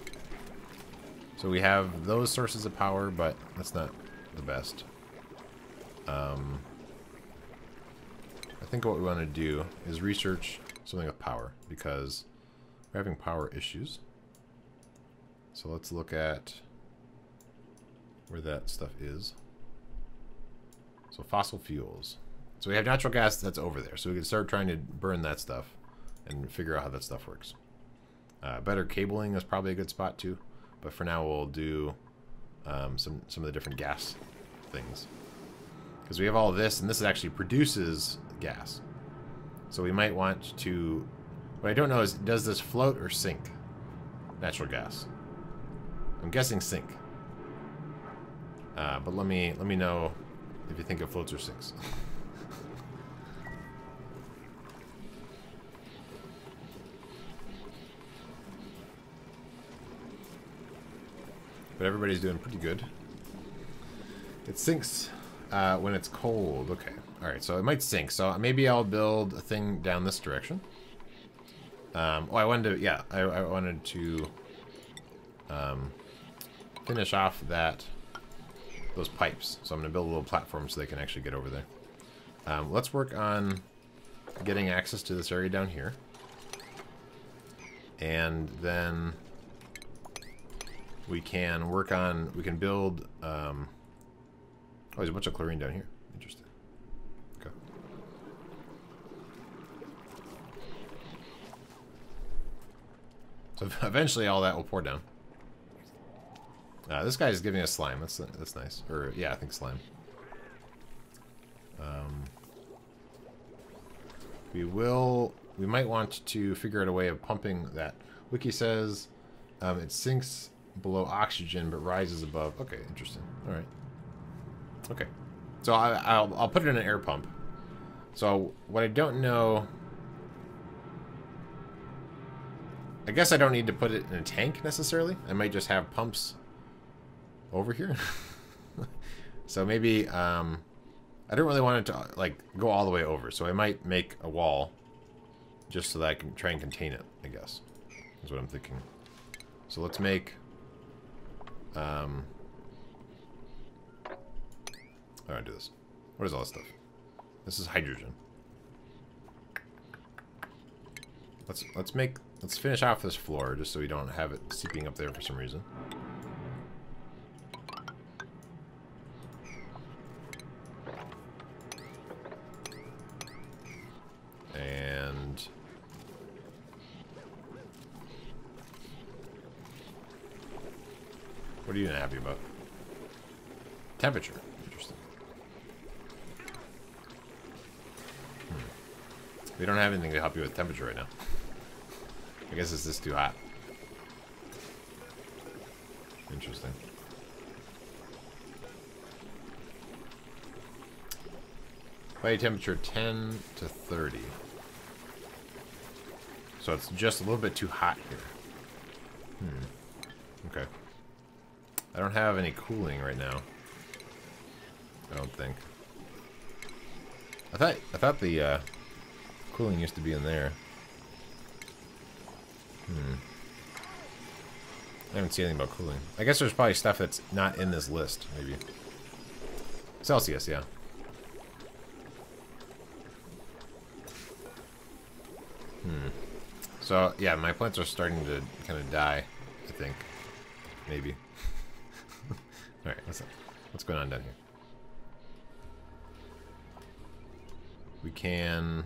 So we have those sources of power, but that's not the best. I think what we want to do is research something with power, because we're having power issues. So let's look at where that stuff is. So fossil fuels. So we have natural gas that's over there, so we can start trying to burn that stuff and figure out how that stuff works. Better cabling is probably a good spot too, but for now we'll do some of the different gas things. Because we have all this, and this actually produces gas. So we might want to... What I don't know is, does this float or sink? Natural gas. I'm guessing sink. But let me know if you think it floats or sinks. But everybody's doing pretty good. It sinks when it's cold. Okay. Alright, so it might sink. So maybe I'll build a thing down this direction. Oh, I wanted to... Yeah, I wanted to finish off those pipes. So I'm going to build a little platform so they can actually get over there. Let's work on getting access to this area down here. And then... We can work on... We can build... oh, there's a bunch of chlorine down here. Interesting. Okay. So eventually all that will pour down. This guy is giving us slime. That's nice. Or, yeah, I think slime. We will... We might want to figure out a way of pumping that. Wiki says it sinks... below oxygen but rises above. Okay, interesting. All right. Okay, so I'll put it in an air pump. So what I don't know, I guess I don't need to put it in a tank necessarily. I might just have pumps over here. So maybe I don't really want it to like go all the way over, so I might make a wall just so that I can try and contain it, I guess, is what I'm thinking. So let's make all right, do this. What is all this stuff? This is hydrogen. Let's finish off this floor just so we don't have it seeping up there for some reason. And what are you happy about? Temperature. Interesting. We don't have anything to help you with temperature right now. I guess it's just too hot. Interesting. Body temperature 10 to 30. So it's just a little bit too hot here. Okay. I don't have any cooling right now. I don't think. I thought the cooling used to be in there. I haven't seen anything about cooling. I guess there's probably stuff that's not in this list, maybe. Celsius, yeah. So yeah, my plants are starting to kind of die, I think. Maybe. Alright, what's going on down here? We can...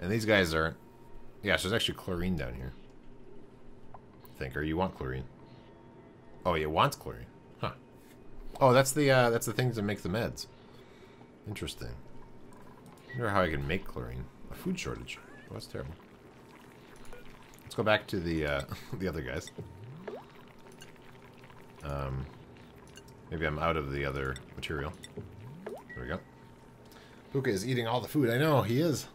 And these guys are... Yeah, so there's actually chlorine down here, I think. Or you want chlorine. Oh, it wants chlorine. Huh. Oh, that's the things that make the meds. Interesting. I wonder how I can make chlorine. A food shortage. Oh, that's terrible. Let's go back to the other guys. Maybe I'm out of the other material. There we go. Pooka is eating all the food. I know, he is.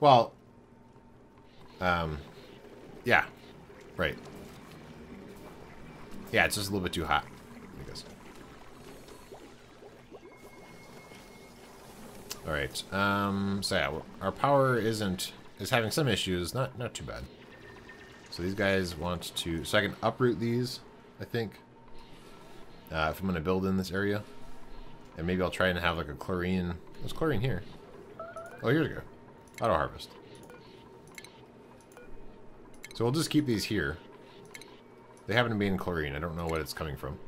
Well. Yeah. Right. Yeah, it's just a little bit too hot, I guess. Alright, so yeah, our power is having some issues, not too bad. So these guys want to, so I can uproot these, I think, if I'm going to build in this area. And maybe I'll try and have like a chlorine, there's chlorine here. Oh, here we go. Auto harvest. So we'll just keep these here. They happen to be in chlorine. I don't know what it's coming from.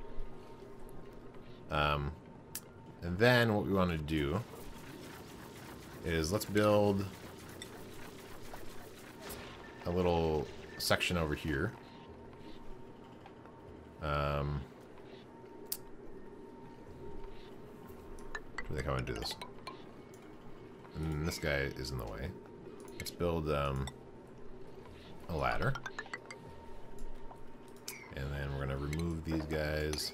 And then what we want to do is let's build a little section over here. I think I want to do this. And this guy is in the way. Let's build a ladder. And then we're going to remove these guys.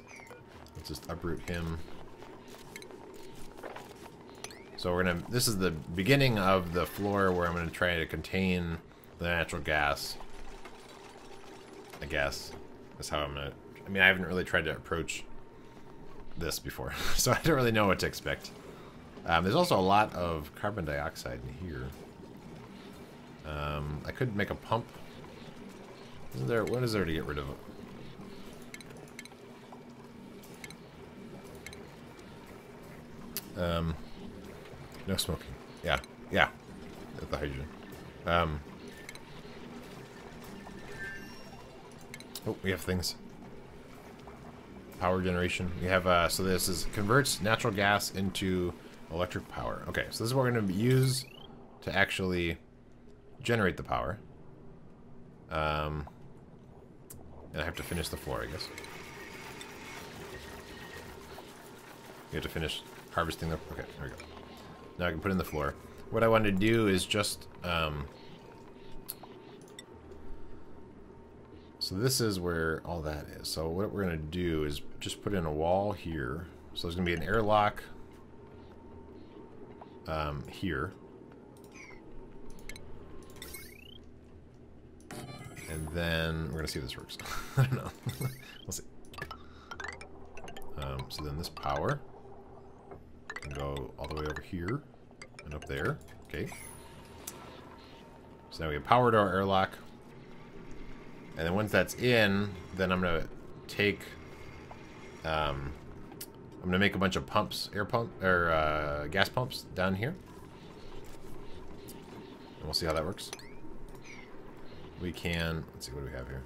Let's just uproot him. So we're going to... This is the beginning of the floor where I'm going to try to contain the natural gas. I guess. That's how I'm going to... I mean, I haven't really tried to approach this before. So I don't really know what to expect. There's also a lot of carbon dioxide in here. I could make a pump. Isn't there... What is there to get rid of it? No smoking. Yeah, yeah. With the hydrogen. Oh, we have things. Power generation. We have, so this is converts natural gas into electric power. Okay, so this is what we're going to use to actually generate the power. And I have to finish the floor, I guess. We have to finish harvesting the... Okay, there we go. Now I can put in the floor. What I want to do is just, so this is where all that is. So what we're going to do is just put in a wall here. So there's going to be an airlock here. And then we're going to see if this works. I don't know. We'll see. So then this power... go all the way over here and up there. Okay. So now we have power to our airlock. And then once that's in, then I'm going to take... I'm going to make a bunch of pumps, gas pumps down here. And we'll see how that works. We can... Let's see, what do we have here?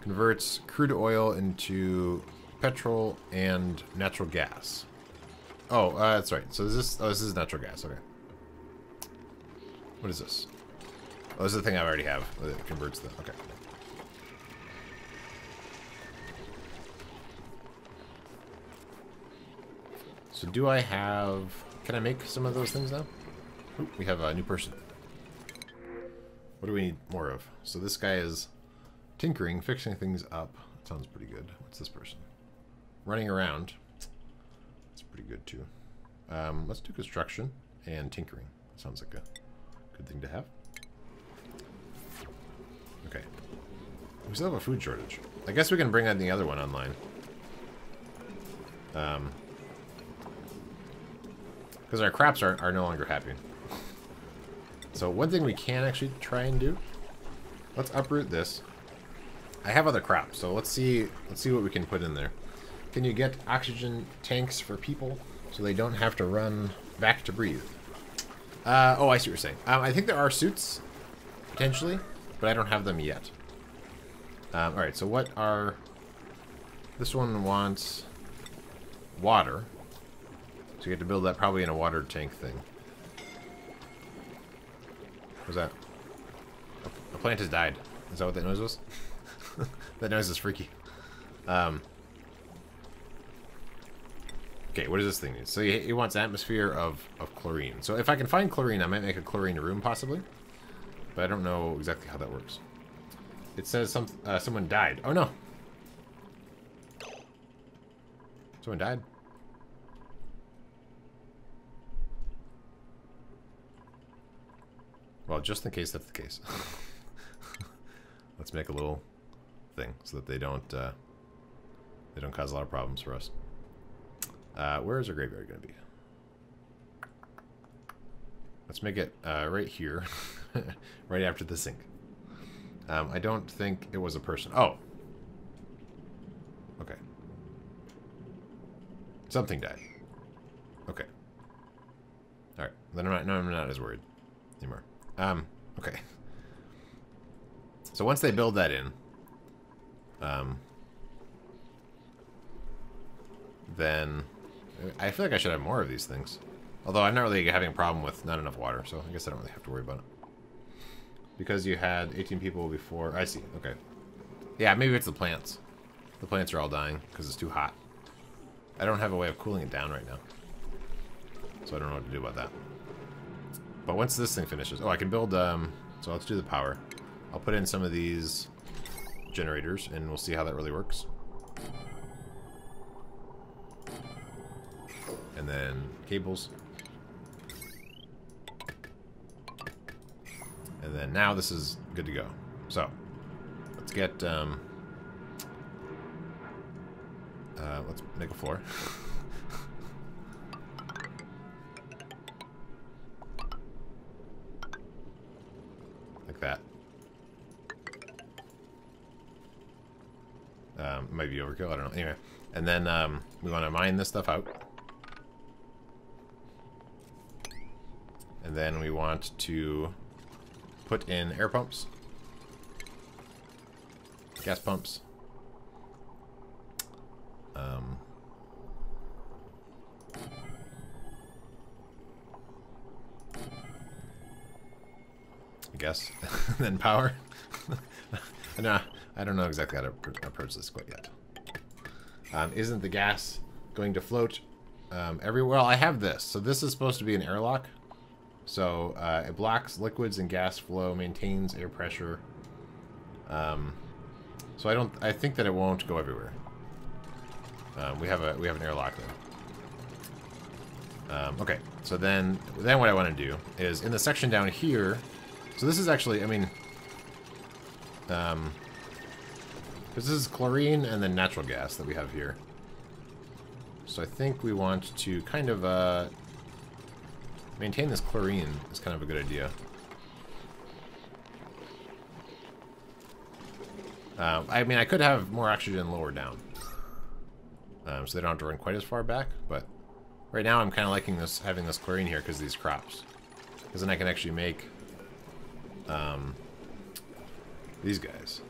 Converts crude oil into... petrol and natural gas. Oh, that's right. So this is natural gas. Okay. What is this? Oh, this is the thing I already have. It converts the... Okay. So do I have... Can I make some of those things now? Ooh, we have a new person. What do we need more of? So this guy is tinkering, fixing things up. That sounds pretty good. What's this person? Running around. That's pretty good, too. Let's do construction and tinkering. That sounds like a good thing to have. Okay. We still have a food shortage. I guess we can bring the other one online. Because our crops are no longer happy. So one thing we can actually try and do. Let's uproot this. I have other crops, so let's see what we can put in there. Can you get oxygen tanks for people so they don't have to run back to breathe? Oh, I see what you're saying. I think there are suits, potentially, but I don't have them yet. Alright, so what are... This one wants water. So you have to build that probably in a water tank thing. What was that? A plant has died. Is that what that noise was? That noise is freaky. Okay, what does this thing need? So it wants an atmosphere of chlorine. So if I can find chlorine, I might make a chlorine room, possibly. but I don't know exactly how that works. It says someone died. Oh no! Someone died? Well, just in case that's the case. Let's make a little thing so that they don't cause a lot of problems for us. Where is our graveyard going to be? Let's make it right here, right after the sink. I don't think it was a person. Oh! Okay. Something died. Okay. Alright. Then I'm not as worried anymore. Okay. So once they build that in, then I feel like I should have more of these things. Although I'm not really having a problem with not enough water, so I guess I don't really have to worry about it. Because you had 18 people before. I see. Okay. Yeah, maybe it's the plants. The plants are all dying because it's too hot. I don't have a way of cooling it down right now. So I don't know what to do about that. But once this thing finishes... Oh, I can build... so let's do the power. I'll put in some of these generators, and we'll see how that really works. And then cables. And then now this is good to go. So, let's get... let's make a floor. Like that. Might be overkill, I don't know. Anyway. And then we want to mine this stuff out. And then we want to put in air pumps. Gas pumps. I guess. And then power. No, I don't know exactly how to approach this quite yet. Isn't the gas going to float everywhere? Well, I have this. So this is supposed to be an airlock. So it blocks liquids and gas flow, maintains air pressure. So I think that it won't go everywhere. We have an airlock there. Okay, so then what I want to do is in the section down here. So this is actually, I mean, this is chlorine and then natural gas that we have here. So I think we want to kind of maintain this chlorine is kind of a good idea. I mean, I could have more oxygen lower down. So they don't have to run quite as far back, but right now I'm kind of liking this, having this chlorine here because of these crops. Because then I can actually make these guys.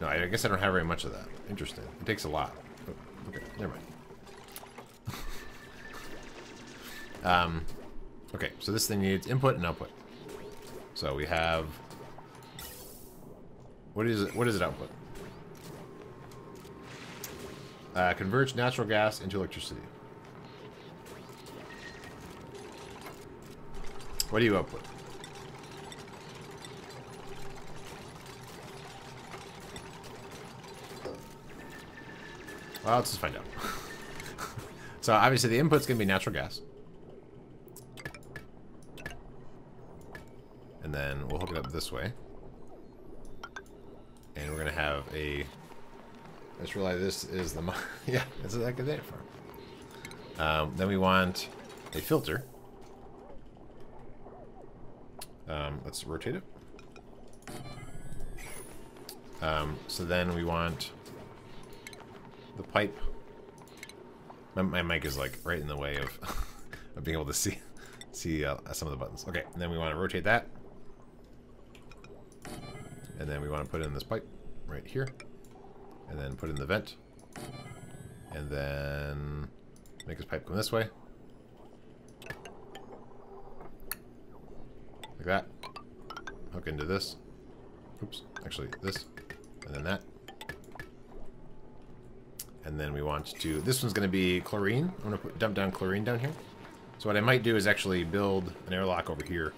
No, I guess I don't have very much of that. Interesting. It takes a lot. Oh, okay, never mind. Okay, so this thing needs input and output. So we have... What is it output? Converts natural gas into electricity. What do you output? Well, let's just find out. So obviously the input's going to be natural gas. And then we'll hook it up this way. And we're going to have a... I just realized this is the... Yeah, this is like a data farm. Then we want a filter. Let's rotate it. So then we want the pipe. My mic is like right in the way of, of being able to see some of the buttons. Okay, and then we want to rotate that. And then we want to put in this pipe right here. And then put in the vent. And then make his pipe come this way. Like that. Hook into this. Oops. Actually, this. And then that. And then we want to... This one's going to be chlorine. I'm going to dump down chlorine down here. So what I might do is actually build an airlock over here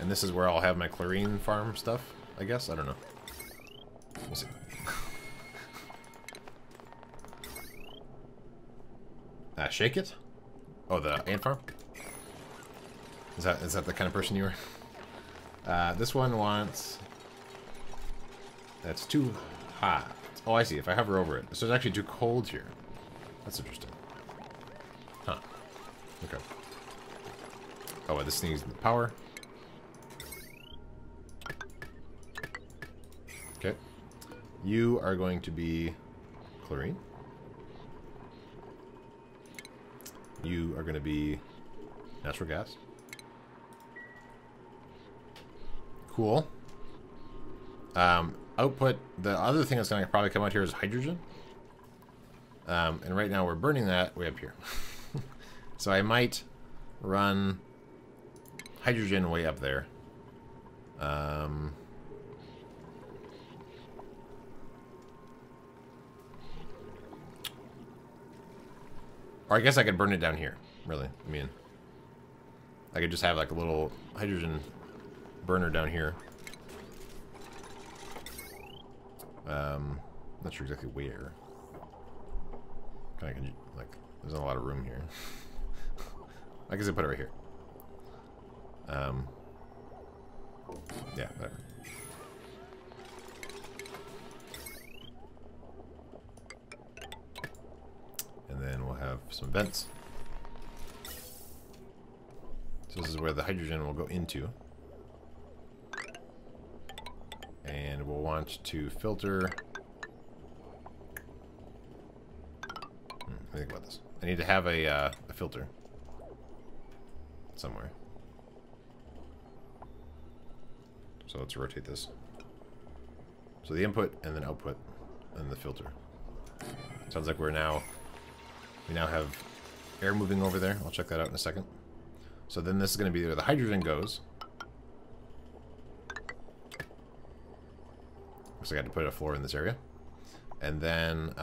And this is where I'll have my chlorine farm stuff, I guess? I don't know. We'll see. Shake it? Oh, the ant farm? Is that the kind of person you are? This one wants... That's too hot. Oh, I see. If I hover over it. So it's actually too cold here. That's interesting. Huh. Okay. Oh, well, this thing needs power. Okay. You are going to be chlorine. You are going to be natural gas. Cool. Output, the other thing that's going to probably come out here is hydrogen. And right now we're burning that way up here. So I might run hydrogen way up there. Or I guess I could burn it down here, really. I mean, I could just have like a little hydrogen burner down here. Not sure exactly where. Kind of like, there's not a lot of room here. I guess I put it right here. Yeah, whatever. And then we'll have some vents. So this is where the hydrogen will go into. And we'll want to filter... Think about this. I need to have a filter somewhere. So let's rotate this. So the input and then output and the filter. Sounds like we now have air moving over there. I'll check that out in a second. So then this is going to be where the hydrogen goes. Looks like I had to put a floor in this area, and then.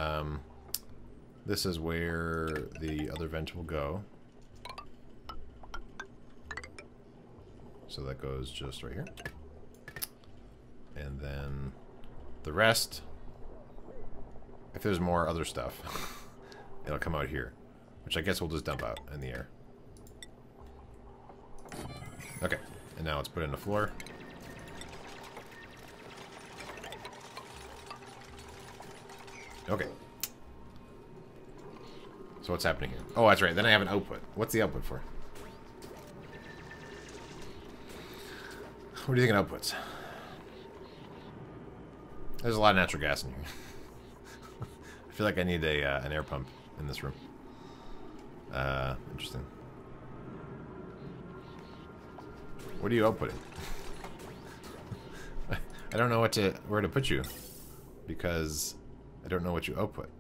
This is where the other vent will go. So that goes just right here. And then the rest, if there's more other stuff, it'll come out here, which I guess we'll just dump out in the air. Okay, and now let's put in the floor. Okay. So what's happening here? Oh, that's right. Then I have an output. What's the output for? What do you think of outputs? There's a lot of natural gas in here. I feel like I need a an air pump in this room. Interesting. What are you outputting? I don't know what to where to put you because I don't know what you output.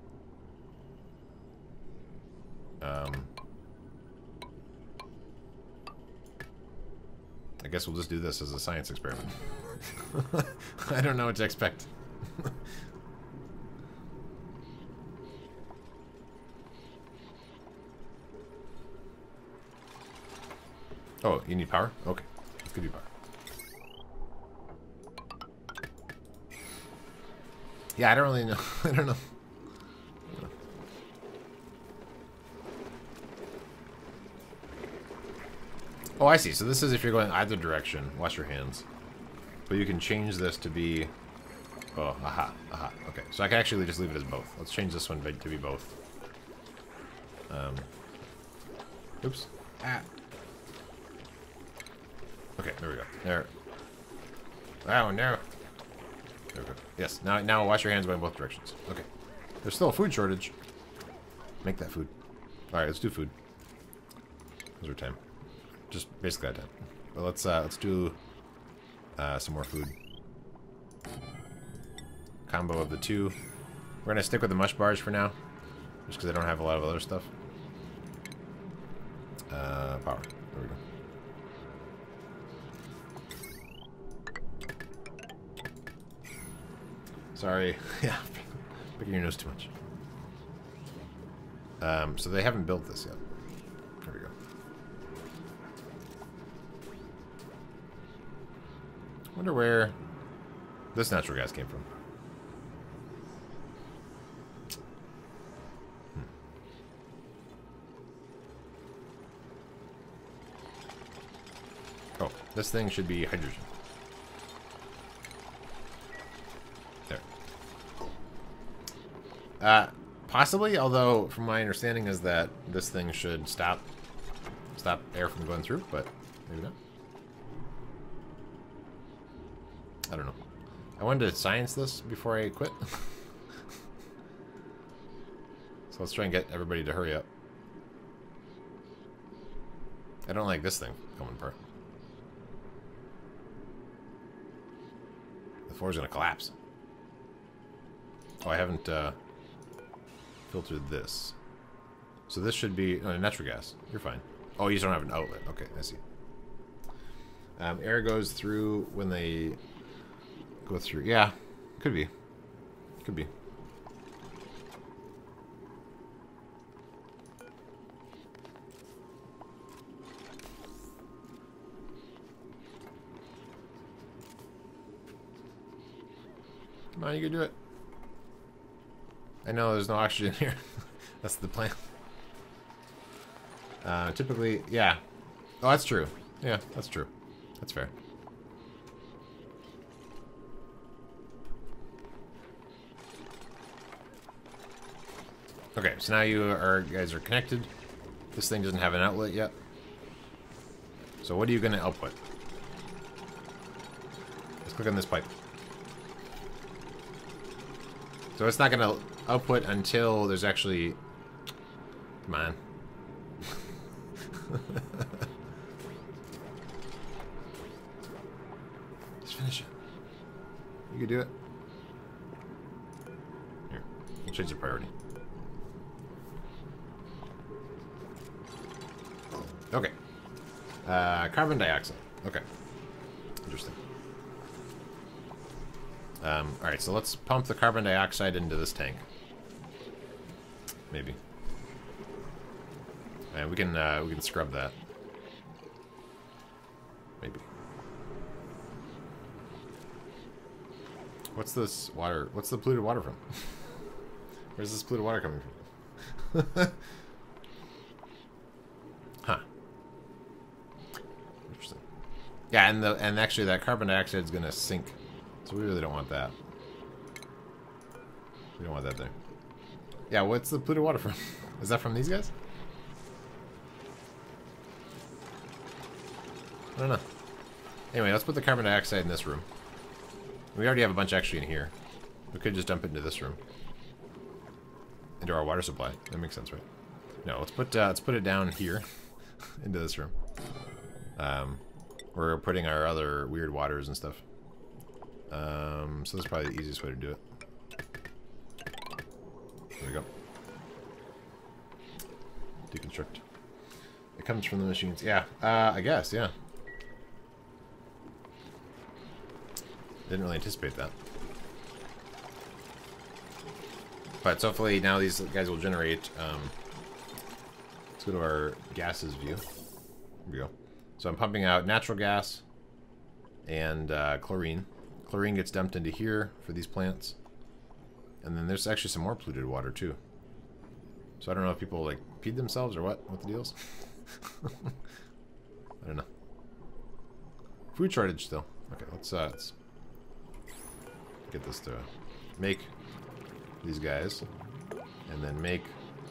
I guess we'll just do this as a science experiment. I don't know what to expect. Oh, you need power? Okay, let's give you power. Yeah, I don't really know. I don't know. Oh, I see. So this is if you're going either direction. Wash your hands. But you can change this to be... Oh, aha, aha. Okay, so I can actually just leave it as both. Let's change this one to be both. Oops. Ah. Okay, there we go. There. Oh, no. There we go. Yes, now wash your hands going both directions. Okay. There's still a food shortage. Make that food. Alright, let's do food. Those are time. Just basically that time. But let's do some more food. Combo of the two. We're gonna stick with the mush bars for now, just because I don't have a lot of other stuff. Power. There we go. Sorry, yeah, picking your nose too much. So they haven't built this yet. There we go. Wonder where this natural gas came from. Oh, this thing should be hydrogen. There. Possibly, although from my understanding is that this thing should stop air from going through, but maybe not. I don't know. I wanted to science this before I quit. So let's try and get everybody to hurry up. I don't like this thing coming apart. The floor's gonna collapse. Oh, I haven't filtered this. So this should be natural gas. You're fine. Oh, you just don't have an outlet. Okay, I see. Air goes through when they go through. Yeah, could be. Could be. Come on, you can do it. I know there's no oxygen here. That's the plan. Typically, yeah. Oh, that's true. Yeah, that's true. That's fair. Okay, so now you guys are connected. This thing doesn't have an outlet yet. So what are you going to output? Let's click on this pipe. So it's not going to output until there's actually... Come on. Just finish it. You can do it. Here, we'll change the priority. Okay. Carbon dioxide. Okay. Interesting. Alright, so let's pump the carbon dioxide into this tank. Maybe. And we can scrub that. Maybe. What's this water? What's the polluted water from? Where's this polluted water coming from? Huh. Interesting. Yeah, and actually that carbon dioxide is gonna sink. So we really don't want that. We don't want that there. Yeah, what's the polluted water from? Is that from these guys? I don't know. Anyway, let's put the carbon dioxide in this room. We already have a bunch actually in here. We could just dump it into this room. Into our water supply. That makes sense, right? No, let's put it down here. Into this room. We're putting our other weird waters and stuff. So that's probably the easiest way to do it. There we go. Deconstruct. It comes from the machines. Yeah, I guess, yeah. Didn't really anticipate that. But so hopefully now these guys will generate, let's go to our gases view. Here we go. So I'm pumping out natural gas and chlorine. Chlorine gets dumped into here for these plants. And then there's actually some more polluted water too. So I don't know if people like peed themselves or what the deal's. I don't know. Food shortage still. Okay, let's get this to make these guys. And then make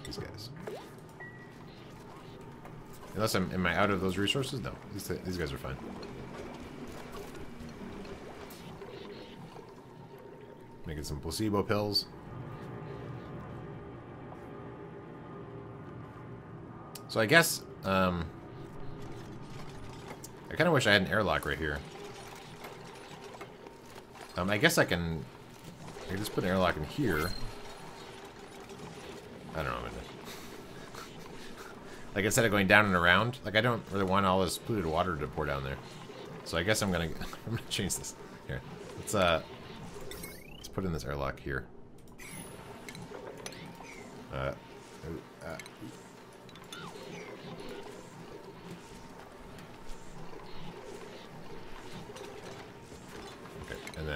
these guys. Unless I'm... Am I out of those resources? No. These guys are fine. Making some placebo pills. So I guess, I kind of wish I had an airlock right here. I guess I can just put an airlock in here. I don't know. Like, instead of going down and around, like, I don't really want all this polluted water to pour down there. So I guess I'm gonna change this. Here, let's put in this airlock here.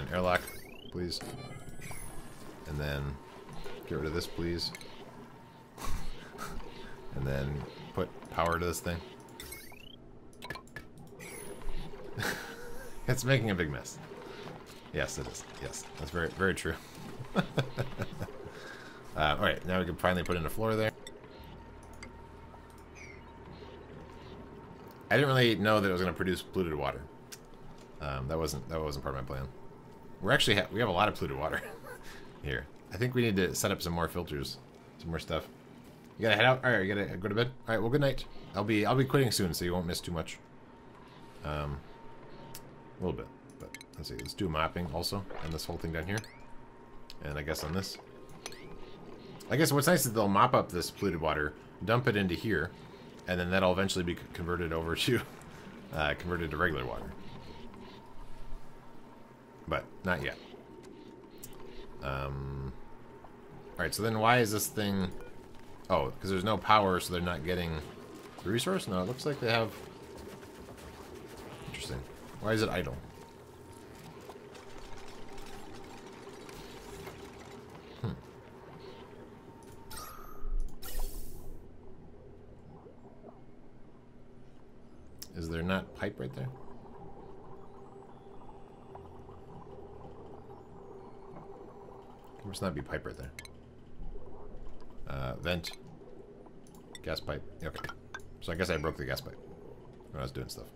an airlock, please. And then get rid of this, please. And then put power to this thing. It's making a big mess. Yes, it is. Yes, that's very, very true. Alright, now we can finally put in a floor there. I didn't really know that it was going to produce polluted water. That wasn't part of my plan. We're actually we have a lot of polluted water here. I think we need to set up some more filters, some more stuff. You gotta head out. All right, you gotta go to bed. All right, well, good night. I'll be quitting soon, so you won't miss too much. A little bit, but let's see. Let's do mapping also on this whole thing down here, and I guess on this. I guess what's nice is they'll mop up this polluted water, dump it into here, and then that'll eventually be converted over to converted to regular water. But not yet. Alright, so then why is this thing... Oh, because there's no power, so they're not getting the resource? No, it looks like they have... Interesting. Why is it idle? Hmm. Is there not pipe right there? There must not be pipe right there. Vent. Gas pipe. Okay. So I guess I broke the gas pipe when I was doing stuff.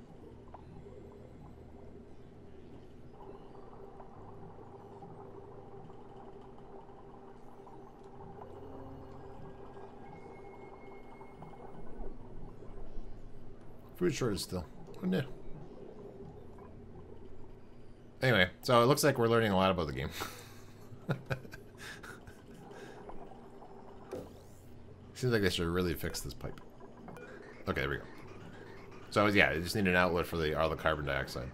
Food shortage still. Oh no. Anyway, so it looks like we're learning a lot about the game. Seems like they should really fix this pipe. Okay, there we go. So yeah, I just need an outlet for all the carbon dioxide.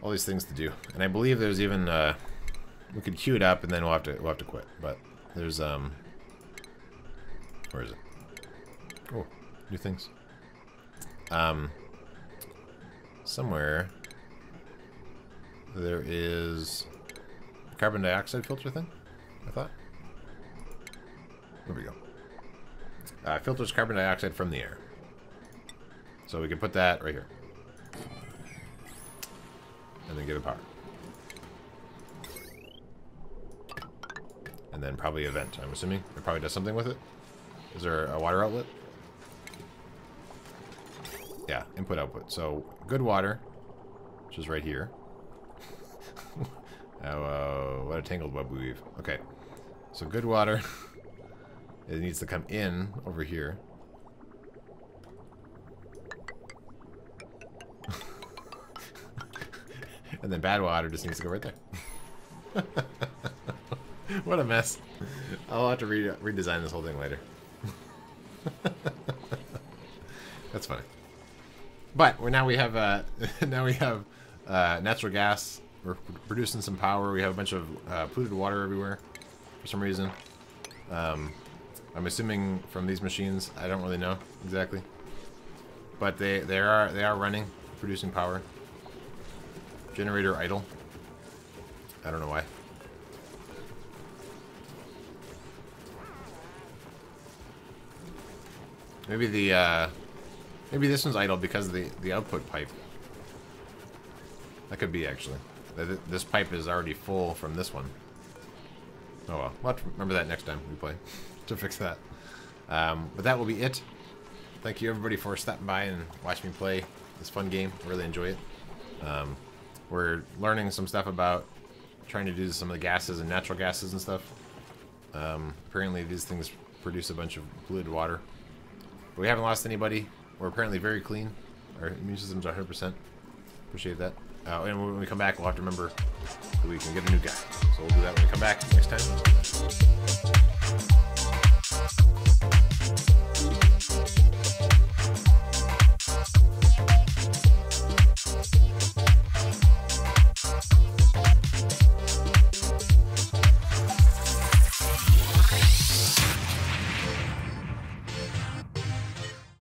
All these things to do, and I believe there's even we could queue it up, and then we'll have to quit. But there's where is it? Oh, new things. Somewhere there is. Carbon dioxide filter thing, I thought. There we go. Filters carbon dioxide from the air. So we can put that right here. And then give it power. And then probably a vent, I'm assuming. It probably does something with it. Is there a water outlet? Yeah, input output. So good water, which is right here. Oh, what a tangled web we weave. Okay, so good water. It needs to come in over here. And then bad water just needs to go right there. What a mess. I'll have to redesign this whole thing later. That's funny. But well, now we have natural gas. We're producing some power. We have a bunch of polluted water everywhere for some reason. I'm assuming from these machines. I don't really know exactly, but they are running, producing power. Generator idle. I don't know why. Maybe the maybe this one's idle because of the output pipe. That could be actually. This pipe is already full from this one. Oh well, we'll have to remember that next time we play to fix that. But that will be it. Thank you everybody for stopping by and watching me play this fun game. I really enjoy it. We're learning some stuff about trying to do some of the gases and natural gases and stuff. Apparently these things produce a bunch of polluted water. But we haven't lost anybody. We're apparently very clean. Our immune systems are 100%. Appreciate that. And when we come back, we'll have to remember that we can get a new guy. So we'll do that when we come back next time.